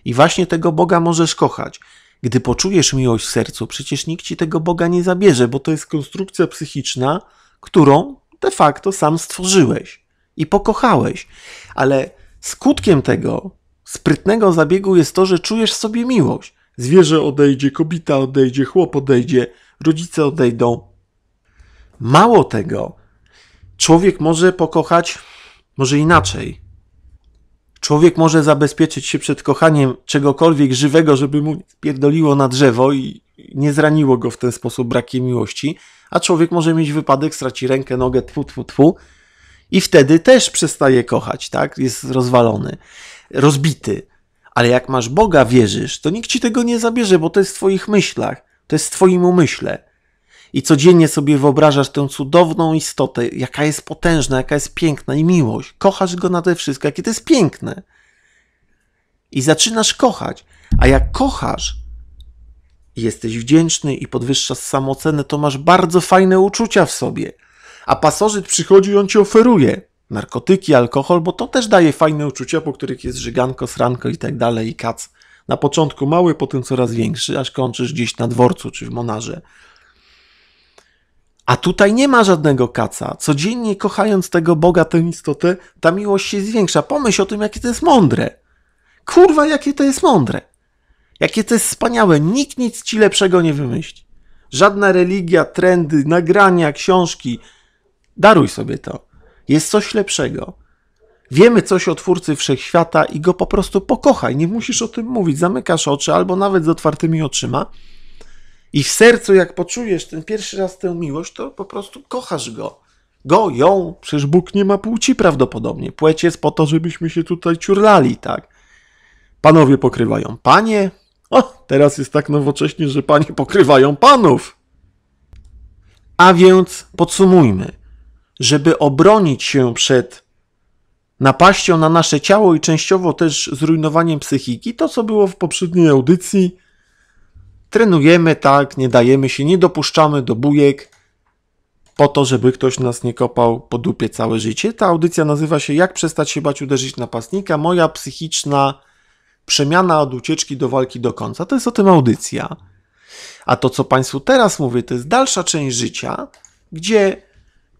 I właśnie tego Boga możesz kochać. Gdy poczujesz miłość w sercu, przecież nikt ci tego Boga nie zabierze, bo to jest konstrukcja psychiczna, którą de facto sam stworzyłeś i pokochałeś. Ale skutkiem tego sprytnego zabiegu jest to, że czujesz sobie miłość. Zwierzę odejdzie, kobieta odejdzie, chłop odejdzie, rodzice odejdą. Mało tego, człowiek może pokochać, może inaczej. Człowiek może zabezpieczyć się przed kochaniem czegokolwiek żywego, żeby mu spierdoliło na drzewo i nie zraniło go w ten sposób brakiem miłości, a człowiek może mieć wypadek, straci rękę, nogę, tfu, tfu, tfu i wtedy też przestaje kochać, tak? Jest rozwalony, rozbity. Ale jak masz Boga, wierzysz, to nikt ci tego nie zabierze, bo to jest w twoich myślach, to jest w twoim umyśle. I codziennie sobie wyobrażasz tę cudowną istotę, jaka jest potężna, jaka jest piękna i miłość. Kochasz go nade wszystko, jakie to jest piękne. I zaczynasz kochać. A jak kochasz i jesteś wdzięczny i podwyższasz samoocenę, to masz bardzo fajne uczucia w sobie. A pasożyt przychodzi i on ci oferuje narkotyki, alkohol, bo to też daje fajne uczucia, po których jest żyganko, sranko i tak dalej i kac. Na początku mały, potem coraz większy, aż kończysz gdzieś na dworcu czy w Monarze. A tutaj nie ma żadnego kaca. Codziennie kochając tego Boga, tę istotę, ta miłość się zwiększa. Pomyśl o tym, jakie to jest mądre. Kurwa, jakie to jest mądre. Jakie to jest wspaniałe. Nikt nic ci lepszego nie wymyśli. Żadna religia, trendy, nagrania, książki. Daruj sobie to. Jest coś lepszego. Wiemy coś o Twórcy Wszechświata i go po prostu pokochaj. Nie musisz o tym mówić. Zamykasz oczy albo nawet z otwartymi oczyma. I w sercu, jak poczujesz ten pierwszy raz tę miłość, to po prostu kochasz go. Go, ją. Przecież Bóg nie ma płci prawdopodobnie. Płeć jest po to, żebyśmy się tutaj ciurlali, tak? Panowie pokrywają panie. O, teraz jest tak nowocześnie, że panie pokrywają panów. A więc podsumujmy. Żeby obronić się przed napaścią na nasze ciało i częściowo też zrujnowaniem psychiki, to co było w poprzedniej audycji, trenujemy, tak, nie dajemy się, nie dopuszczamy do bujek po to, żeby ktoś nas nie kopał po dupie całe życie. Ta audycja nazywa się Jak przestać się bać uderzyć napastnika? Moja psychiczna przemiana od ucieczki do walki do końca. To jest o tym audycja. A to, co Państwu teraz mówię, to jest dalsza część życia, gdzie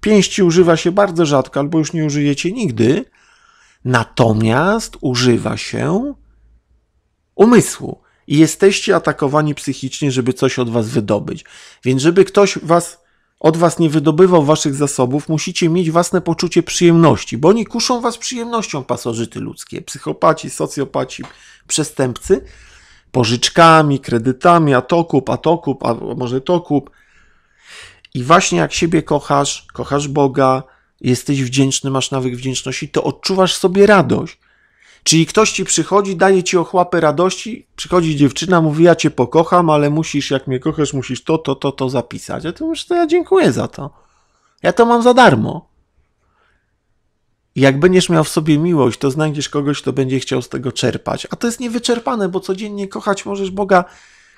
pięści używa się bardzo rzadko albo już nie użyjecie nigdy, natomiast używa się umysłu. I jesteście atakowani psychicznie, żeby coś od was wydobyć. Więc żeby ktoś was, od was nie wydobywał waszych zasobów, musicie mieć własne poczucie przyjemności, bo oni kuszą was przyjemnością, pasożyty ludzkie, psychopaci, socjopaci, przestępcy, pożyczkami, kredytami, a to kup, a to kup, a może to kup. I właśnie jak siebie kochasz, kochasz Boga, jesteś wdzięczny, masz nawyk wdzięczności, to odczuwasz sobie radość. Czyli ktoś ci przychodzi, daje ci ochłapę radości, przychodzi dziewczyna, mówi, ja cię pokocham, ale musisz, jak mnie kochasz, musisz to, to, to, to zapisać. A ty mówisz, to ja dziękuję za to. Ja to mam za darmo. I jak będziesz miał w sobie miłość, to znajdziesz kogoś, kto będzie chciał z tego czerpać. A to jest niewyczerpane, bo codziennie kochać możesz Boga,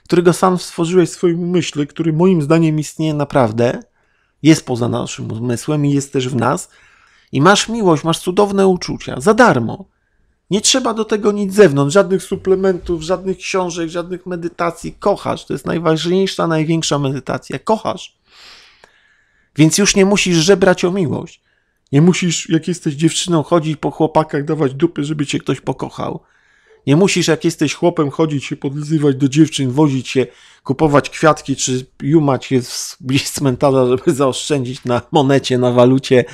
którego sam stworzyłeś w swoim umyśle, który moim zdaniem istnieje naprawdę, jest poza naszym umysłem i jest też w nas. I masz miłość, masz cudowne uczucia, za darmo. Nie trzeba do tego nic z zewnątrz, żadnych suplementów, żadnych książek, żadnych medytacji. Kochasz. To jest najważniejsza, największa medytacja. Kochasz. Więc już nie musisz żebrać o miłość. Nie musisz, jak jesteś dziewczyną, chodzić po chłopakach, dawać dupy, żeby cię ktoś pokochał. Nie musisz, jak jesteś chłopem, chodzić się podlizywać do dziewczyn, wozić się, kupować kwiatki czy jumać je z cmentarza, żeby zaoszczędzić na monecie, na walucie,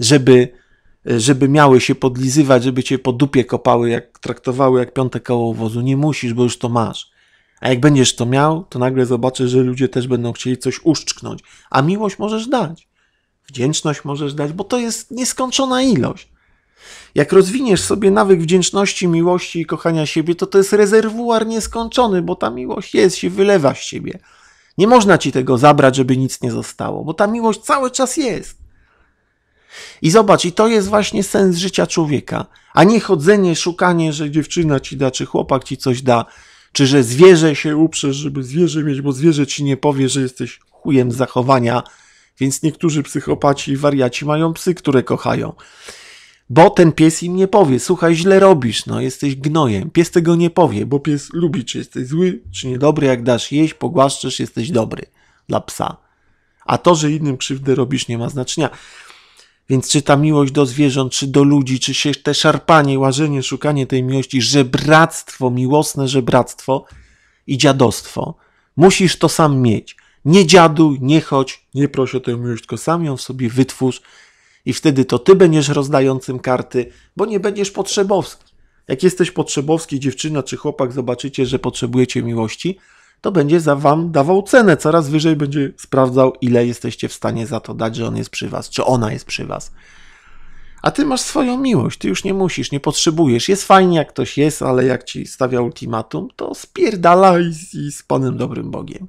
żeby... żeby miały się podlizywać, żeby cię po dupie kopały, jak traktowały jak piąte koło wozu. Nie musisz, bo już to masz. A jak będziesz to miał, to nagle zobaczysz, że ludzie też będą chcieli coś uszczknąć. A miłość możesz dać. Wdzięczność możesz dać, bo to jest nieskończona ilość. Jak rozwiniesz sobie nawyk wdzięczności, miłości i kochania siebie, to to jest rezerwuar nieskończony, bo ta miłość jest, się wylewa z siebie. Nie można ci tego zabrać, żeby nic nie zostało, bo ta miłość cały czas jest. I zobacz, i to jest właśnie sens życia człowieka, a nie chodzenie, szukanie, że dziewczyna ci da, czy chłopak ci coś da, czy że zwierzę się uprzesz, żeby zwierzę mieć, bo zwierzę ci nie powie, że jesteś chujem z zachowania, więc niektórzy psychopaci i wariaci mają psy, które kochają. Bo ten pies im nie powie, słuchaj, źle robisz, no jesteś gnojem. Pies tego nie powie, bo pies lubi, czy jesteś zły, czy niedobry, jak dasz jeść, pogłaszczesz, jesteś dobry dla psa. A to, że innym krzywdę robisz, nie ma znaczenia. Więc czy ta miłość do zwierząt, czy do ludzi, czy się te szarpanie, łażenie, szukanie tej miłości, żebractwo, miłosne żebractwo i dziadostwo. Musisz to sam mieć. Nie dziadu, nie chodź, nie proś o tę miłość, tylko sam ją w sobie wytwórz i wtedy to ty będziesz rozdającym karty, bo nie będziesz potrzebowski. Jak jesteś potrzebowski, dziewczyna czy chłopak, zobaczycie, że potrzebujecie miłości, to będzie za wam dawał cenę. Coraz wyżej będzie sprawdzał, ile jesteście w stanie za to dać, że on jest przy was, czy ona jest przy was. A ty masz swoją miłość, ty już nie musisz, nie potrzebujesz. Jest fajnie, jak ktoś jest, ale jak ci stawia ultimatum, to spierdalaj i z Panem Dobrym Bogiem.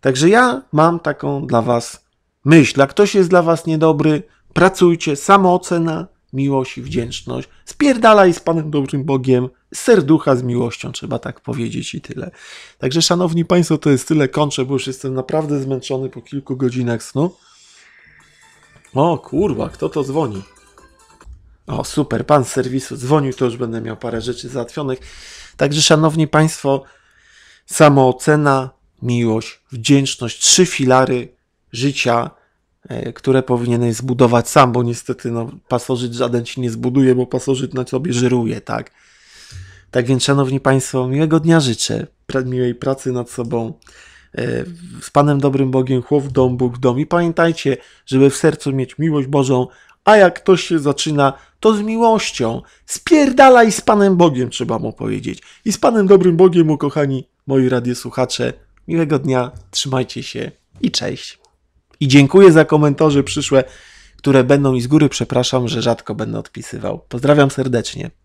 Także ja mam taką dla was myśl. A ktoś jest dla was niedobry, pracujcie, samoocena, miłość i wdzięczność. Spierdalaj z Panem Dobrym Bogiem, serducha z miłością, trzeba tak powiedzieć i tyle. Także, szanowni państwo, to jest tyle. Kończę, bo już jestem naprawdę zmęczony po kilku godzinach snu. O kurwa, kto to dzwoni? O super, pan z serwisu dzwonił, to już będę miał parę rzeczy załatwionych. Także, szanowni państwo, samoocena, miłość, wdzięczność, trzy filary życia, które powinieneś zbudować sam, bo niestety no, pasożyt żaden ci nie zbuduje, bo pasożyt na tobie żyruje, tak? Tak więc, szanowni państwo, miłego dnia życzę, miłej pracy nad sobą, z Panem Dobrym Bogiem, chłop w dom, Bóg w dom. I pamiętajcie, żeby w sercu mieć miłość Bożą, a jak ktoś się zaczyna, to z miłością. Spierdalaj z Panem Bogiem, trzeba mu powiedzieć. I z Panem Dobrym Bogiem, ukochani moi radiosłuchacze, miłego dnia, trzymajcie się i cześć. I dziękuję za komentarze przyszłe, które będą i z góry przepraszam, że rzadko będę odpisywał. Pozdrawiam serdecznie.